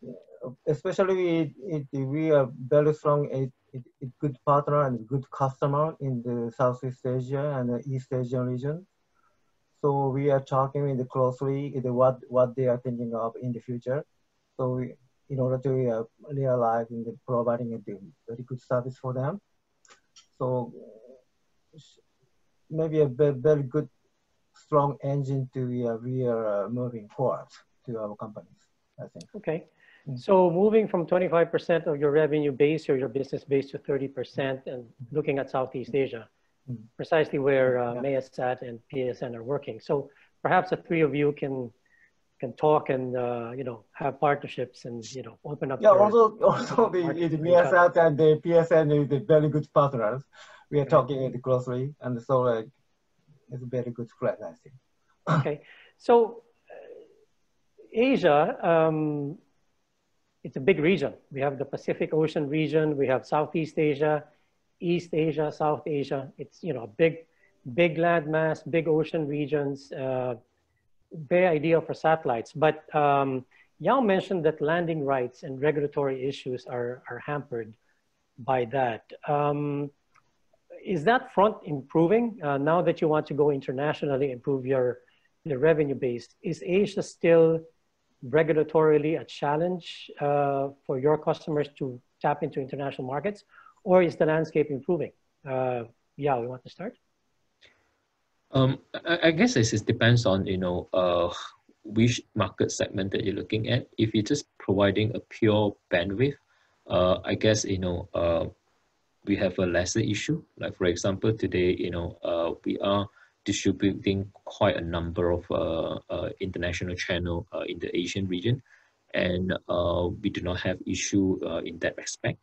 especially it, it, we are very strong a, a, a good partner and good customer in the Southeast Asia and the East Asian region. So we are talking with closely with what, what they are thinking of in the future. So we, in order to uh, realize in the providing a very good service for them. So maybe a very, very good, strong engine to uh, we are uh, moving forward to our companies, I think. Okay. Mm-hmm. So moving from twenty-five percent of your revenue base or your business base to thirty percent and looking at Southeast Asia, mm-hmm. precisely where uh, yeah. MEASAT and P S N are working. So perhaps the three of you can can talk and uh, you know, have partnerships and you know, open up. Yeah, also also the, the MEASAT and the P S N is the very good partners. We are talking it closely, and so uh, it's a very good spread, I think. Okay, so uh, Asia, um, it's a big region. We have the Pacific Ocean region. We have Southeast Asia, East Asia, South Asia. It's you know big, big landmass, big ocean regions. Uh, very ideal for satellites, but um, Yau mentioned that landing rights and regulatory issues are, are hampered by that. Um, is that front improving? Uh, now that you want to go internationally, improve your, your revenue base, is Asia still regulatorily a challenge uh, for your customers to tap into international markets, or is the landscape improving? Uh, Yau, you want to start? Um, I, I guess it depends on, you know, uh, which market segment that you're looking at. If you're just providing a pure bandwidth, uh, I guess, you know, uh, we have a lesser issue. Like, for example, today, you know, uh, we are distributing quite a number of uh, uh, international channels uh, in the Asian region, and uh, we do not have issue uh, in that respect.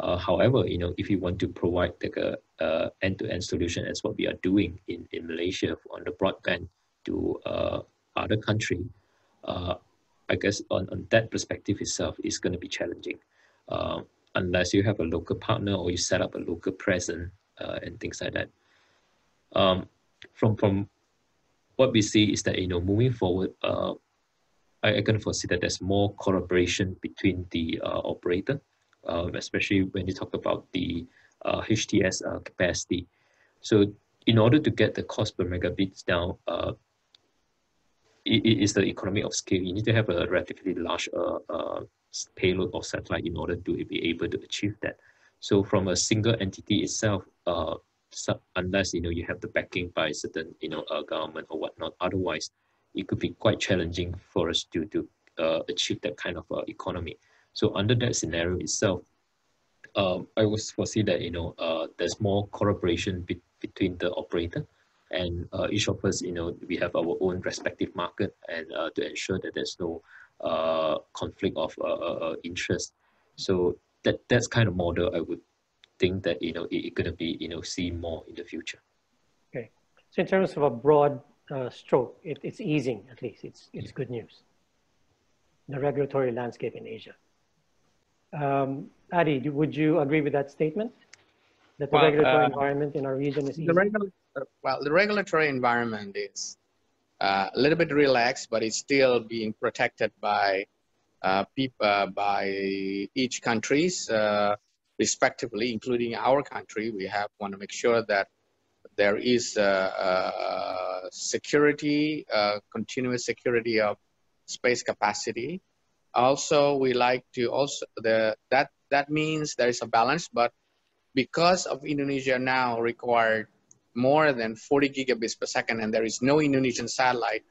Uh, however, you know, if you want to provide like a uh, end-to-end solution, as what we are doing in, in Malaysia on the broadband to uh, other country, uh, I guess on, on that perspective itself is going to be challenging, uh, unless you have a local partner or you set up a local presence uh, and things like that. Um, from from what we see is that, you know, moving forward, uh, I, I can foresee that there's more collaboration between the uh, operator. Uh, especially when you talk about the uh, H T S uh, capacity. So in order to get the cost per megabits down, uh, it, it is the economy of scale. You need to have a relatively large uh, uh, payload or satellite in order to be able to achieve that. So from a single entity itself, uh, so unless you know you have the backing by certain you know uh, government or whatnot, otherwise it could be quite challenging for us to, to uh, achieve that kind of uh, economy. So under that scenario itself, um, I was foresee that you know uh, there's more collaboration be between the operator, and uh, each of us, you know, we have our own respective market, and uh, to ensure that there's no uh, conflict of uh, uh, interest. So that that's kind of model I would think that you know it's it gonna be you know seen more in the future. Okay, so in terms of a broad uh, stroke, it, it's easing at least. It's it's yeah. good news. The regulatory landscape in Asia. Um, Adi, do, would you agree with that statement? That the well, regulatory uh, environment in our region is easy? The regu well, the regulatory environment is uh, a little bit relaxed, but it's still being protected by uh, uh, by each country's, uh, respectively, including our country. We have want to make sure that there is uh, uh, security, uh, continuous security of space capacity. Also, we like to also the that that means there is a balance, but because of Indonesia now required more than forty gigabits per second, and there is no Indonesian satellite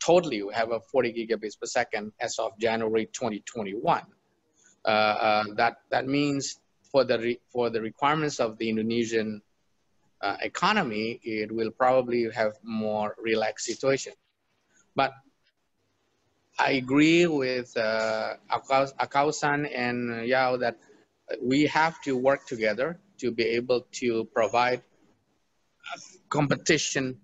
totally we have a forty gigabits per second as of January twenty twenty-one. Uh, uh, that that means for the re, for the requirements of the Indonesian uh, economy, it will probably have more relaxed situation, but. I agree with uh, Akao-san and Yau that we have to work together to be able to provide competition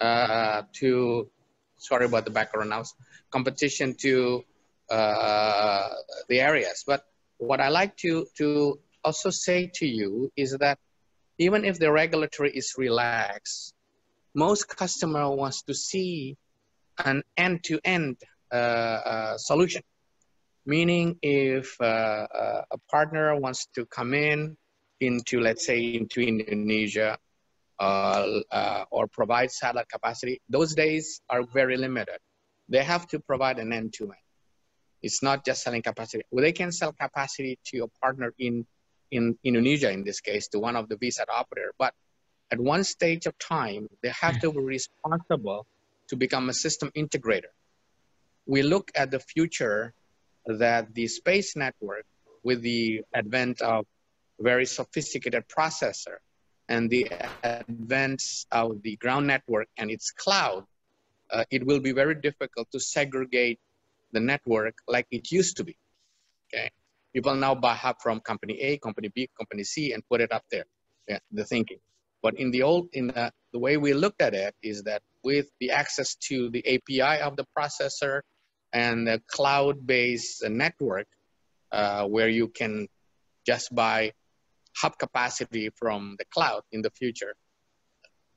uh, to, sorry about the background noise, competition to uh, the areas. But what I like to, to also say to you is that even if the regulatory is relaxed, most customer wants to see an end-to-end uh, uh, solution. Meaning if uh, a partner wants to come in into, let's say, into Indonesia uh, uh, or provide satellite capacity, those days are very limited. They have to provide an end-to-end. It's not just selling capacity. Well, they can sell capacity to a partner in, in Indonesia, in this case, to one of the V SAT operator. But at one stage of time, they have to be responsible to become a system integrator. We look at the future that the space network, with the advent of very sophisticated processor and the advance of the ground network and its cloud, uh, it will be very difficult to segregate the network like it used to be, okay? People now buy up from company A, company B, company C, and put it up there, yeah, the thinking. But in the old, in the, the way we looked at it is that with the access to the A P I of the processor and the cloud-based network, uh, where you can just buy hub capacity from the cloud in the future,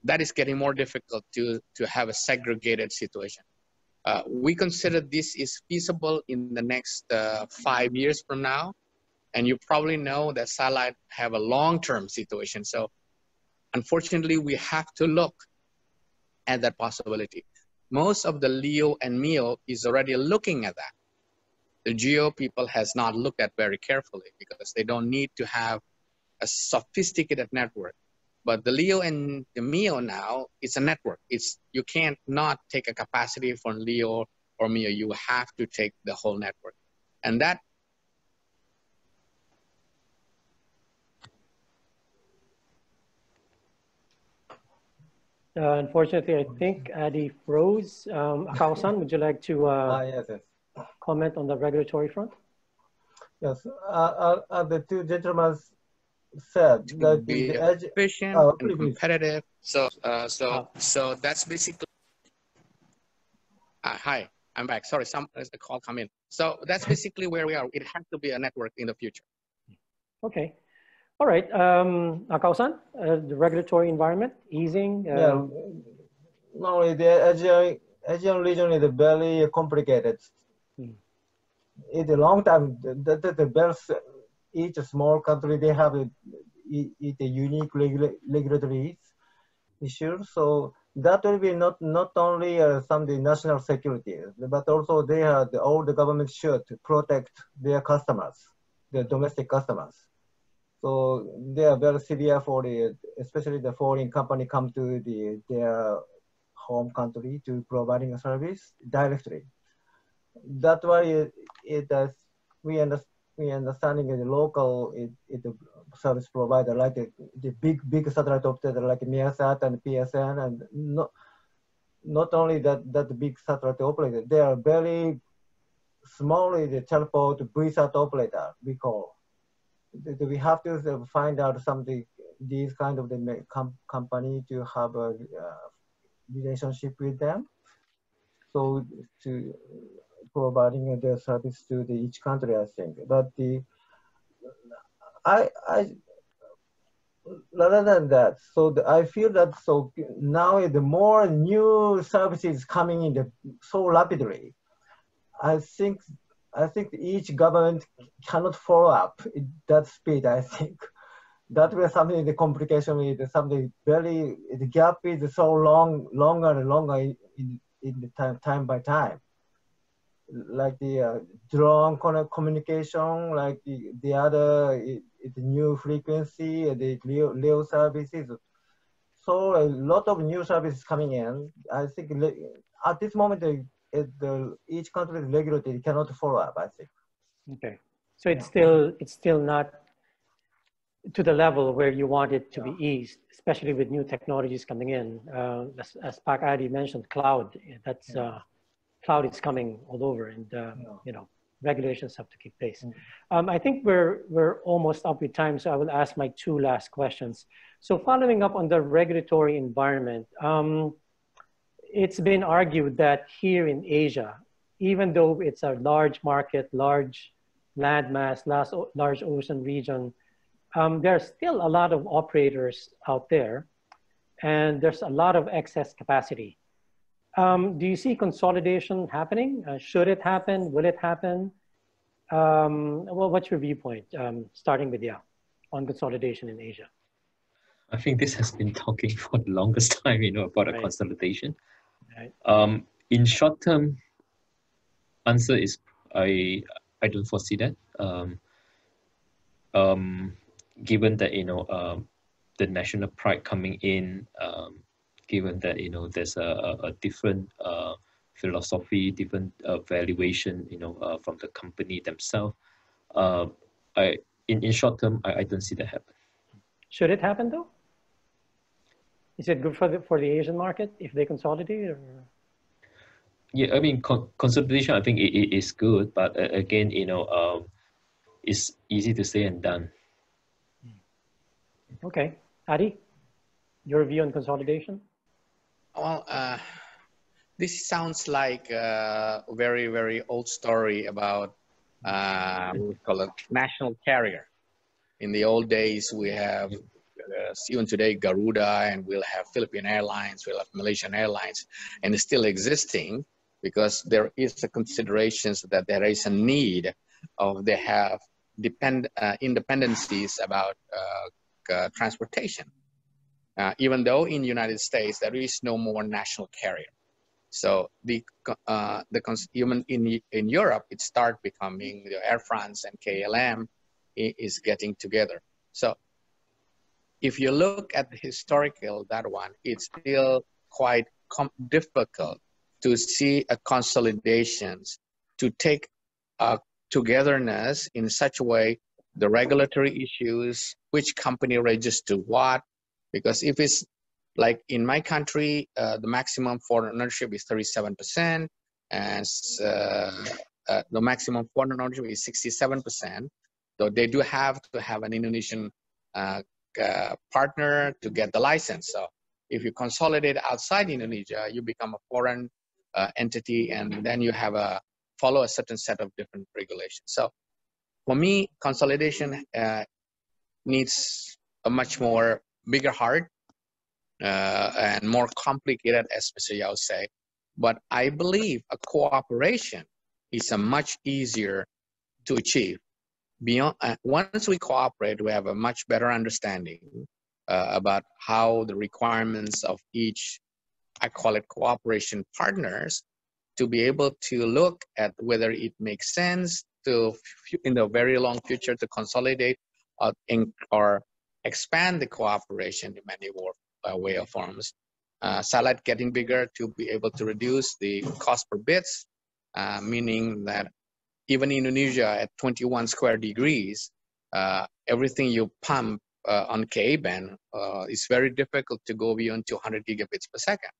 that is getting more difficult to, to have a segregated situation. Uh, we consider this is feasible in the next uh, five years from now. And you probably know that satellite have a long-term situation. So unfortunately, we have to look at that possibility. Most of the LEO and MEO is already looking at that. The GEO people has not looked at very carefully because they don't need to have a sophisticated network. But the LEO and the MEO now, it's a network. It's, you can't not take a capacity from LEO or MEO. You have to take the whole network. And that... Uh, unfortunately, I think Adi froze. Um, Akao-san, would you like to uh, ah, yes, yes. comment on the regulatory front? Yes, uh, uh, uh, the two gentlemen said that be the edge, efficient oh, and competitive. So, uh, so, oh. so that's basically. Uh, hi, I'm back. Sorry, some the call come in. So that's basically where we are. It has to be a network in the future. Okay. All right, um, Akao-san, uh, the regulatory environment, easing? Um... Yeah, no, the Asian region is very complicated. Hmm. It's a long time, the, the, the best, each small country, they have a, it, a unique regula regulatory issue. So that will be not, not only uh, some the national security, but also they have the, all the government should protect their customers, their domestic customers. So they are very severe for the, especially the foreign company come to the, their home country to providing a service directly. That's why it, it does, we, under, we understanding the local it, it service provider, like the, the big, big satellite operator like MEASAT and P S N, and not, not only that, that big satellite operator, they are very small, the teleport V SAT operator, we call. We have to find out something, these kind of the com company to have a uh, relationship with them. So to providing their service to the, each country, I think. But the, I, I, rather than that, so the, I feel that so now the more new services coming in the, so rapidly, I think I think each government cannot follow up at that speed, I think. That was something, the complication is something very, the gap is so long, longer and longer in, in the time, time by time. Like the uh, drone communication, like the, the other, it, it, the new frequency, the LEO, LEO services. So a lot of new services coming in. I think at this moment, they, It, the, each country is regulated, cannot follow up, I think. Okay, so it's still it's still not to the level where you want it to yeah. be eased, especially with new technologies coming in. Uh, as, as Pak Adi mentioned, cloud, that's uh, cloud is coming all over, and uh, yeah. you know, regulations have to keep pace. Mm-hmm. um, I think we're we're almost up with time, so I will ask my two last questions. So following up on the regulatory environment. Um, It's been argued that here in Asia, even though it's a large market, large landmass, large ocean region, um, there are still a lot of operators out there. and there's a lot of excess capacity. Um, do you see consolidation happening? Uh, should it happen? Will it happen? Um, well, what's your viewpoint, um, starting with Yau, on consolidation in Asia? I think this has been talking for the longest time, you know, about a right. consolidation. Right. Um, in short term, answer is I I don't foresee that. Um, um, given that you know um, the national pride coming in, um, given that you know there's a, a different uh, philosophy, different uh, valuation, you know, uh, from the company themselves. Uh, I in in short term, I, I don't see that happen. Should it happen though? Is it good for the for the Asian market if they consolidate? Or? Yeah, I mean con consolidation. I think it, it is good, but uh, again, you know, um, it's easy to say and done. Okay, Adi, your view on consolidation? Well, uh, this sounds like a very very old story about uh, we call it national carrier. In the old days, we have. Uh, even today, Garuda, and we'll have Philippine Airlines, we'll have Malaysian Airlines, and it's still existing because there is a considerations that there is a need of they have depend uh, independencies about uh, uh, transportation. Uh, even though in the United States there is no more national carrier, so the uh, the even in in Europe it start becoming the Air France and K L M is getting together. So. If you look at the historical, that one, it's still quite difficult to see a consolidations to take a togetherness in such a way, the regulatory issues, which company register what, because if it's like in my country, uh, the maximum foreign ownership is thirty-seven percent, and uh, uh, the maximum foreign ownership is sixty-seven percent, so they do have to have an Indonesian uh, Uh, partner to get the license. So if you consolidate outside Indonesia, you become a foreign uh, entity, and then you have a follow a certain set of different regulations. So for me, consolidation uh, needs a much more bigger heart uh, and more complicated, as Mister Yau say. But I believe a cooperation is a much easier to achieve. Beyond, uh, once we cooperate, we have a much better understanding uh, about how the requirements of each, I call it cooperation partners, to be able to look at whether it makes sense to, in the very long future, to consolidate or, in, or expand the cooperation in many more, uh, way or forms. Uh, satellite getting bigger to be able to reduce the cost per bits, uh, meaning that even Indonesia at twenty-one square degrees, uh, everything you pump uh, on Ka-band uh, is very difficult to go beyond two hundred gigabits per second.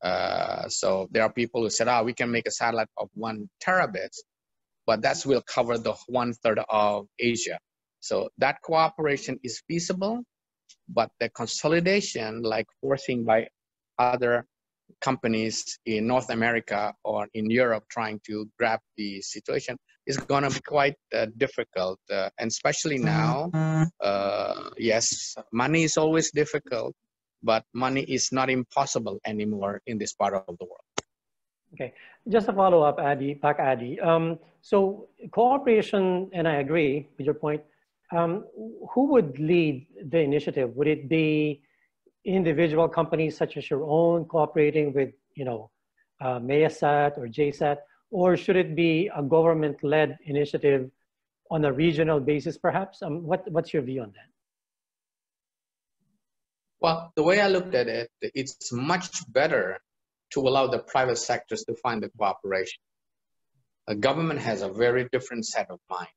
Uh, so there are people who said, ah, oh, we can make a satellite of one terabit, but that will cover the one third of Asia. So that cooperation is feasible, but the consolidation, like forcing by other companies in North America or in Europe trying to grab the situation, is going to be quite uh, difficult. Uh, and especially now, uh, yes, money is always difficult, but money is not impossible anymore in this part of the world. Okay, just a follow up, Adi, Pak Adi. Um, so cooperation, and I agree with your point, um, who would lead the initiative? Would it be individual companies such as your own cooperating with, you know, uh, MEASAT or JSAT, or should it be a government-led initiative on a regional basis, perhaps? Um, what, what's your view on that? Well, the way I looked at it, it's much better to allow the private sectors to find the cooperation. The government has a very different set of mind,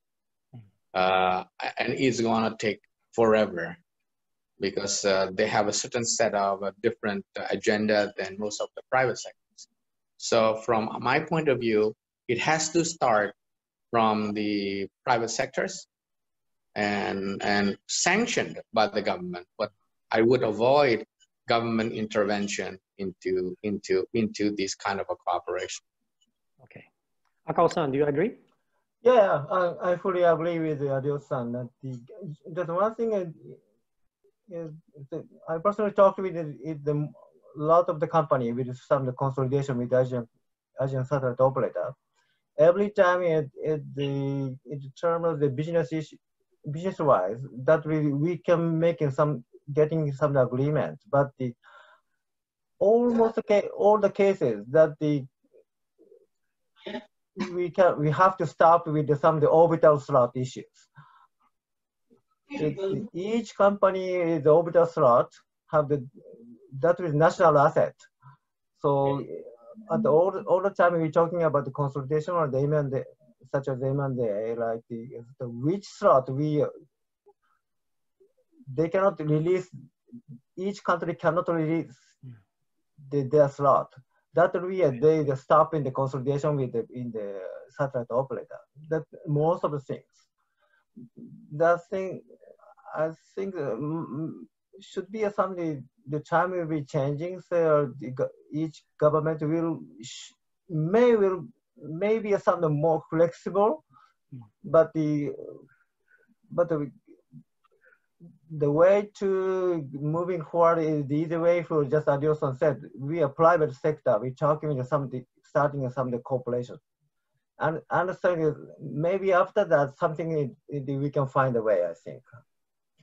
uh, and it's going to take forever, because uh, they have a certain set of a different agenda than most of the private sectors. So from my point of view, it has to start from the private sectors and, and sanctioned by the government, but I would avoid government intervention into, into, into this kind of a cooperation. Okay. Akao-san, do you agree? Yeah, I, I fully agree with Adio-san. That the, that one thing I, is the, I personally talked with the, the lot of the company with some consolidation with Asian Asian satellite operator. Every time it it the in terms of the business issue, business wise, that we we can make in some getting some agreement, but the almost all the cases that the we can we have to stop with the, some of the orbital slot issues. It, each company, the orbital slot have the that is national asset. So at the, all all the time we're talking about the consolidation or the M and A, such as M and A, like the, the which slot we they cannot release. Each country cannot release the, their slot. That will be a day they stop in the consolidation with the, in the satellite operator. That most of the things. That thing, I think, um, should be something. The time will be changing. So the, each government will may will maybe something more flexible, but the but the, the way to moving forward is the easy way for just Adiwoso said. We are private sector. We're talking with some starting some of the corporations. And understand maybe after that something it, it, we can find a way, I think.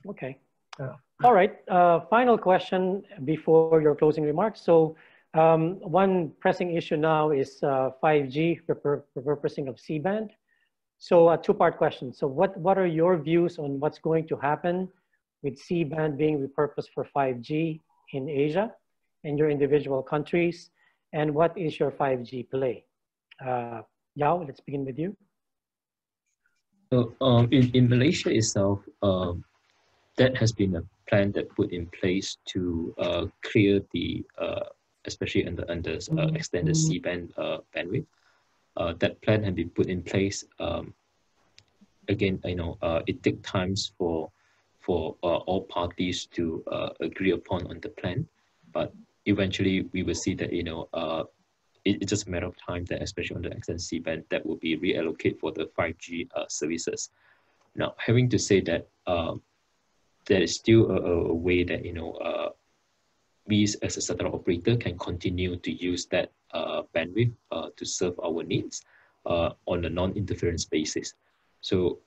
Okay. Yeah. All right. Uh, final question before your closing remarks. So um, one pressing issue now is uh, five G repurposing of C band. So a two-part question. So what what are your views on what's going to happen with C band being repurposed for five G in Asia and your individual countries? And what is your five G play? Uh, Yau, let's begin with you. So, um, in, in Malaysia itself, um, that has been a plan that put in place to uh, clear the, uh, especially under, under uh, extended C band uh, bandwidth. Uh, that plan had been put in place. Um, again, you know, uh, it takes times for for uh, all parties to uh, agree upon on the plan, but eventually we will see that, you know, uh, it's just a matter of time that, especially on the extended C band, that will be reallocated for the five G uh, services. Now, having to say that, uh, there is still a, a way that, you know, uh, we as a satellite operator can continue to use that uh, bandwidth uh, to serve our needs uh, on a non-interference basis. So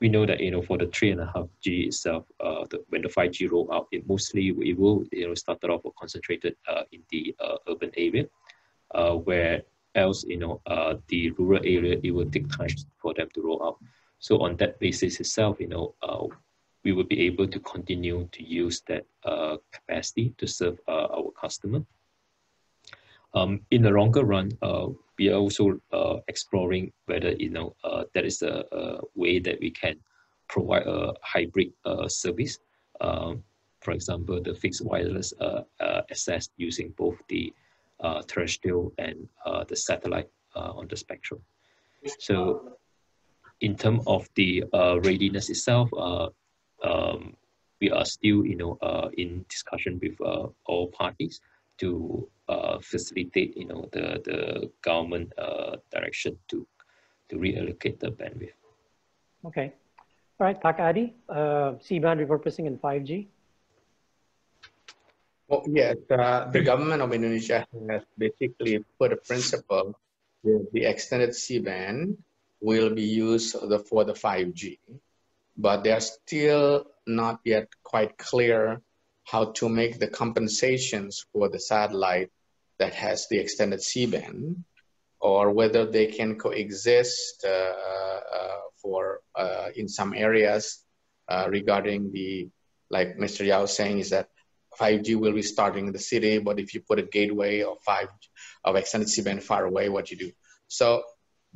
we know that, you know, for the three and a half G itself, uh, the, when the five G roll out, it mostly it will you know started off or concentrated uh, in the uh, urban area. Uh, where else, you know, uh, the rural area, it will take time for them to roll out. So on that basis itself, you know, uh, we will be able to continue to use that uh, capacity to serve uh, our customer. Um, in the longer run, uh, we are also uh, exploring whether, you know, uh, that is a, a way that we can provide a hybrid uh, service. Um, for example, the fixed wireless uh, uh, access using both the Uh, terrestrial and uh, the satellite uh, on the spectrum. So in terms of the uh, readiness itself, uh, um, we are still you know uh, in discussion with uh, all parties to uh, facilitate you know the, the government uh, direction to to reallocate the bandwidth. Okay. All right, Pak Adi, uh, C band repurposing and five G. Well, yes, uh, the government of Indonesia has basically put a principle that the extended C band will be used for the five G, but they are still not yet quite clear how to make the compensations for the satellite that has the extended C band, or whether they can coexist uh, uh, for uh, in some areas uh, regarding the, like Mister Yau saying, is that five G will be starting in the city, but if you put a gateway or five of extended C band far away, what you do? So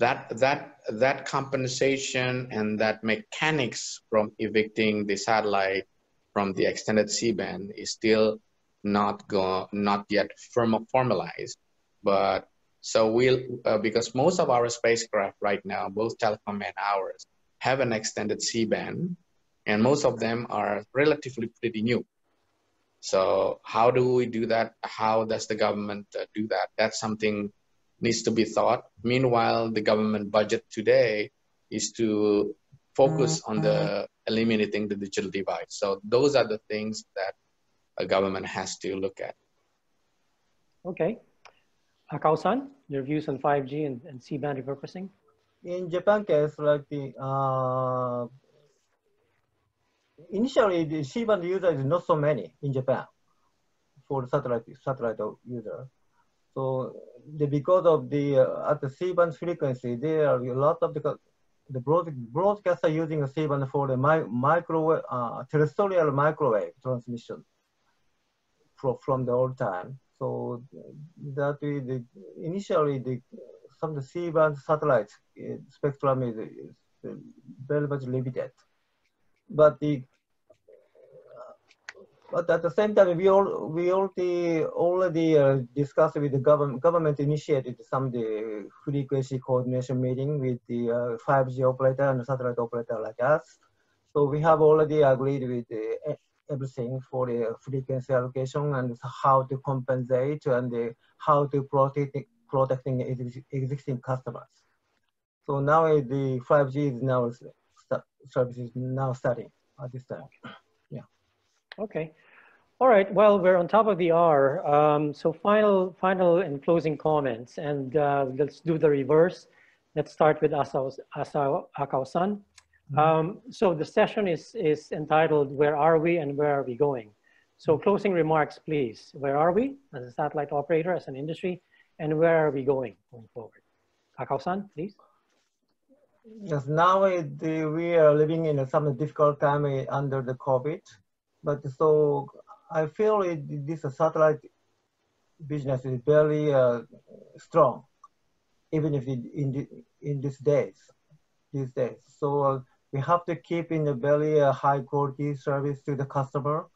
that that that compensation and that mechanics from evicting the satellite from the extended C band is still not go, not yet firm, formalized. But so we'll uh, because most of our spacecraft right now, both Telecom and ours, have an extended C band, and most of them are relatively pretty new. So how do we do that? How does the government uh, do that? That's something needs to be thought. Meanwhile, the government budget today is to focus on the eliminating the digital divide. So those are the things that a government has to look at. Okay. Akao-san, your views on five G and, and C-band repurposing? In Japan case, like the, uh, initially the C-band user is not so many in Japan for satellite, satellite user. So the, because of the, uh, at the C-band frequency, there are a lot of the, the broad, broadcasts are using a C-band for the mi microwave, uh, terrestrial microwave transmission from, from the old time. So that way, the, initially the, some of the C-band satellites uh, spectrum is, is very much limited. But the But at the same time, we all we already already uh, discussed with the government. Government initiated some the frequency coordination meeting with the uh, five G operator and satellite operator like us. So we have already agreed with uh, everything for the frequency allocation and how to compensate and the, how to protect protecting ex existing customers. So now uh, the five G is now start, service is now starting at this time. Okay. All right. Well, we're on top of the hour. Um, so final final, and closing comments. And uh, let's do the reverse. Let's start with Asao, Asao, Akao-san. Mm-hmm. um, so the session is, is entitled, Where Are We and Where Are We Going? So closing remarks, please. Where are we as a satellite operator, as an industry? And where are we going going forward? Akao-san, please. Yes, now it, uh, we are living in a, some difficult time uh, under the COVID. But so I feel it, this satellite business is very uh, strong, even if it, in the, in these days, these days. So uh, we have to keep in a very uh, high quality service to the customer,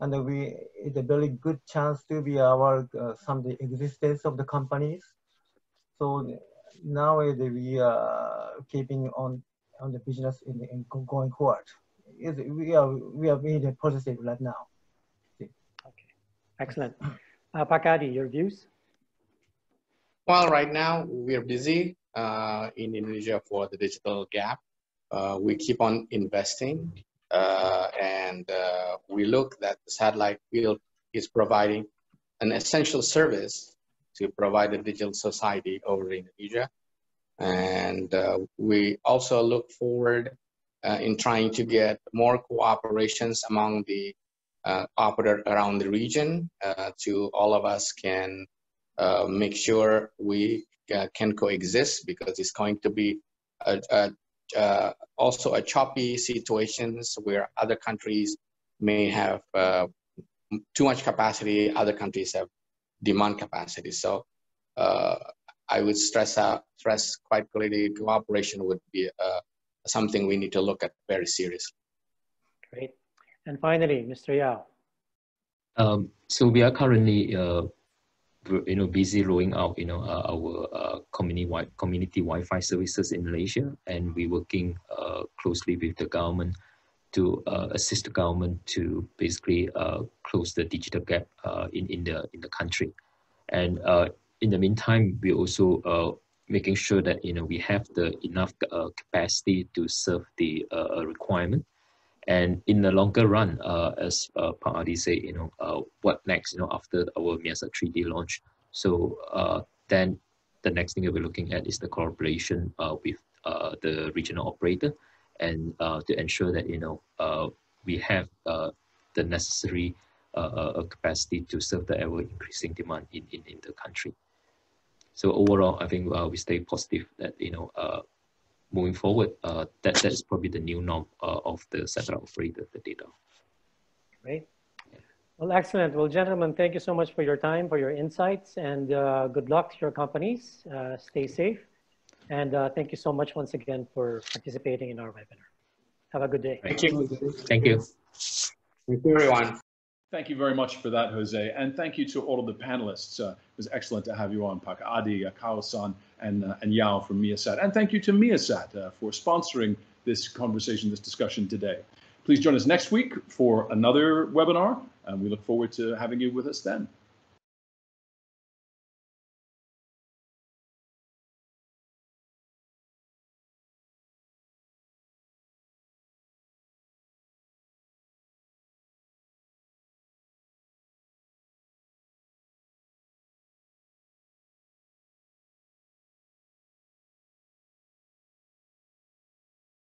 and we it's a very good chance to be our uh, some the existence of the companies. So now uh, we are keeping on on the business in, in going forward. Is we are we are being positive right now. Okay, excellent. Uh, Pak Adi, your views? Well, right now we are busy uh, in Indonesia for the digital gap. Uh, we keep on investing, uh, and uh, we look that the satellite field is providing an essential service to provide a digital society over Indonesia, and uh, we also look forward. Uh, in trying to get more cooperations among the uh, operators around the region uh, to all of us can uh, make sure we uh, can coexist, because it's going to be a, a, uh, also a choppy situations where other countries may have uh, too much capacity, other countries have demand capacity. So uh, I would stress out, stress quite clearly cooperation would be uh, something we need to look at very seriously. Great. And finally, Mister Yau. Um, so we are currently, uh, you know, busy rolling out, you know, uh, our uh, community-wide community Wi-Fi services in Malaysia, and we're working uh, closely with the government to uh, assist the government to basically uh, close the digital gap uh, in in the in the country. And uh, in the meantime, we also. Uh, making sure that, you know, we have the enough uh, capacity to serve the uh, requirement. And in the longer run, uh, as uh, Pak Adi said, you know, uh, what next, you know, after our MEASAT three D launch. So uh, then the next thing that we're looking at is the cooperation uh, with uh, the regional operator, and uh, to ensure that, you know, uh, we have uh, the necessary uh, capacity to serve the ever-increasing demand in, in, in the country. So overall, I think uh, we stay positive that, you know, uh, moving forward, uh, that, that is probably the new norm uh, of the satellite operator, the data. Great. Yeah. Well, excellent. Well, gentlemen, thank you so much for your time, for your insights, and uh, good luck to your companies. Uh, stay safe. And uh, thank you so much once again for participating in our webinar. Have a good day. Thank you. Thank you. Thank you, everyone. Thank you very much for that, Jose, and thank you to all of the panelists. Uh, it was excellent to have you on, Pak Adi, Akao-san, and, uh, and Yao from MEASAT. And thank you to MEASAT uh, for sponsoring this conversation, this discussion today. Please join us next week for another webinar, and we look forward to having you with us then.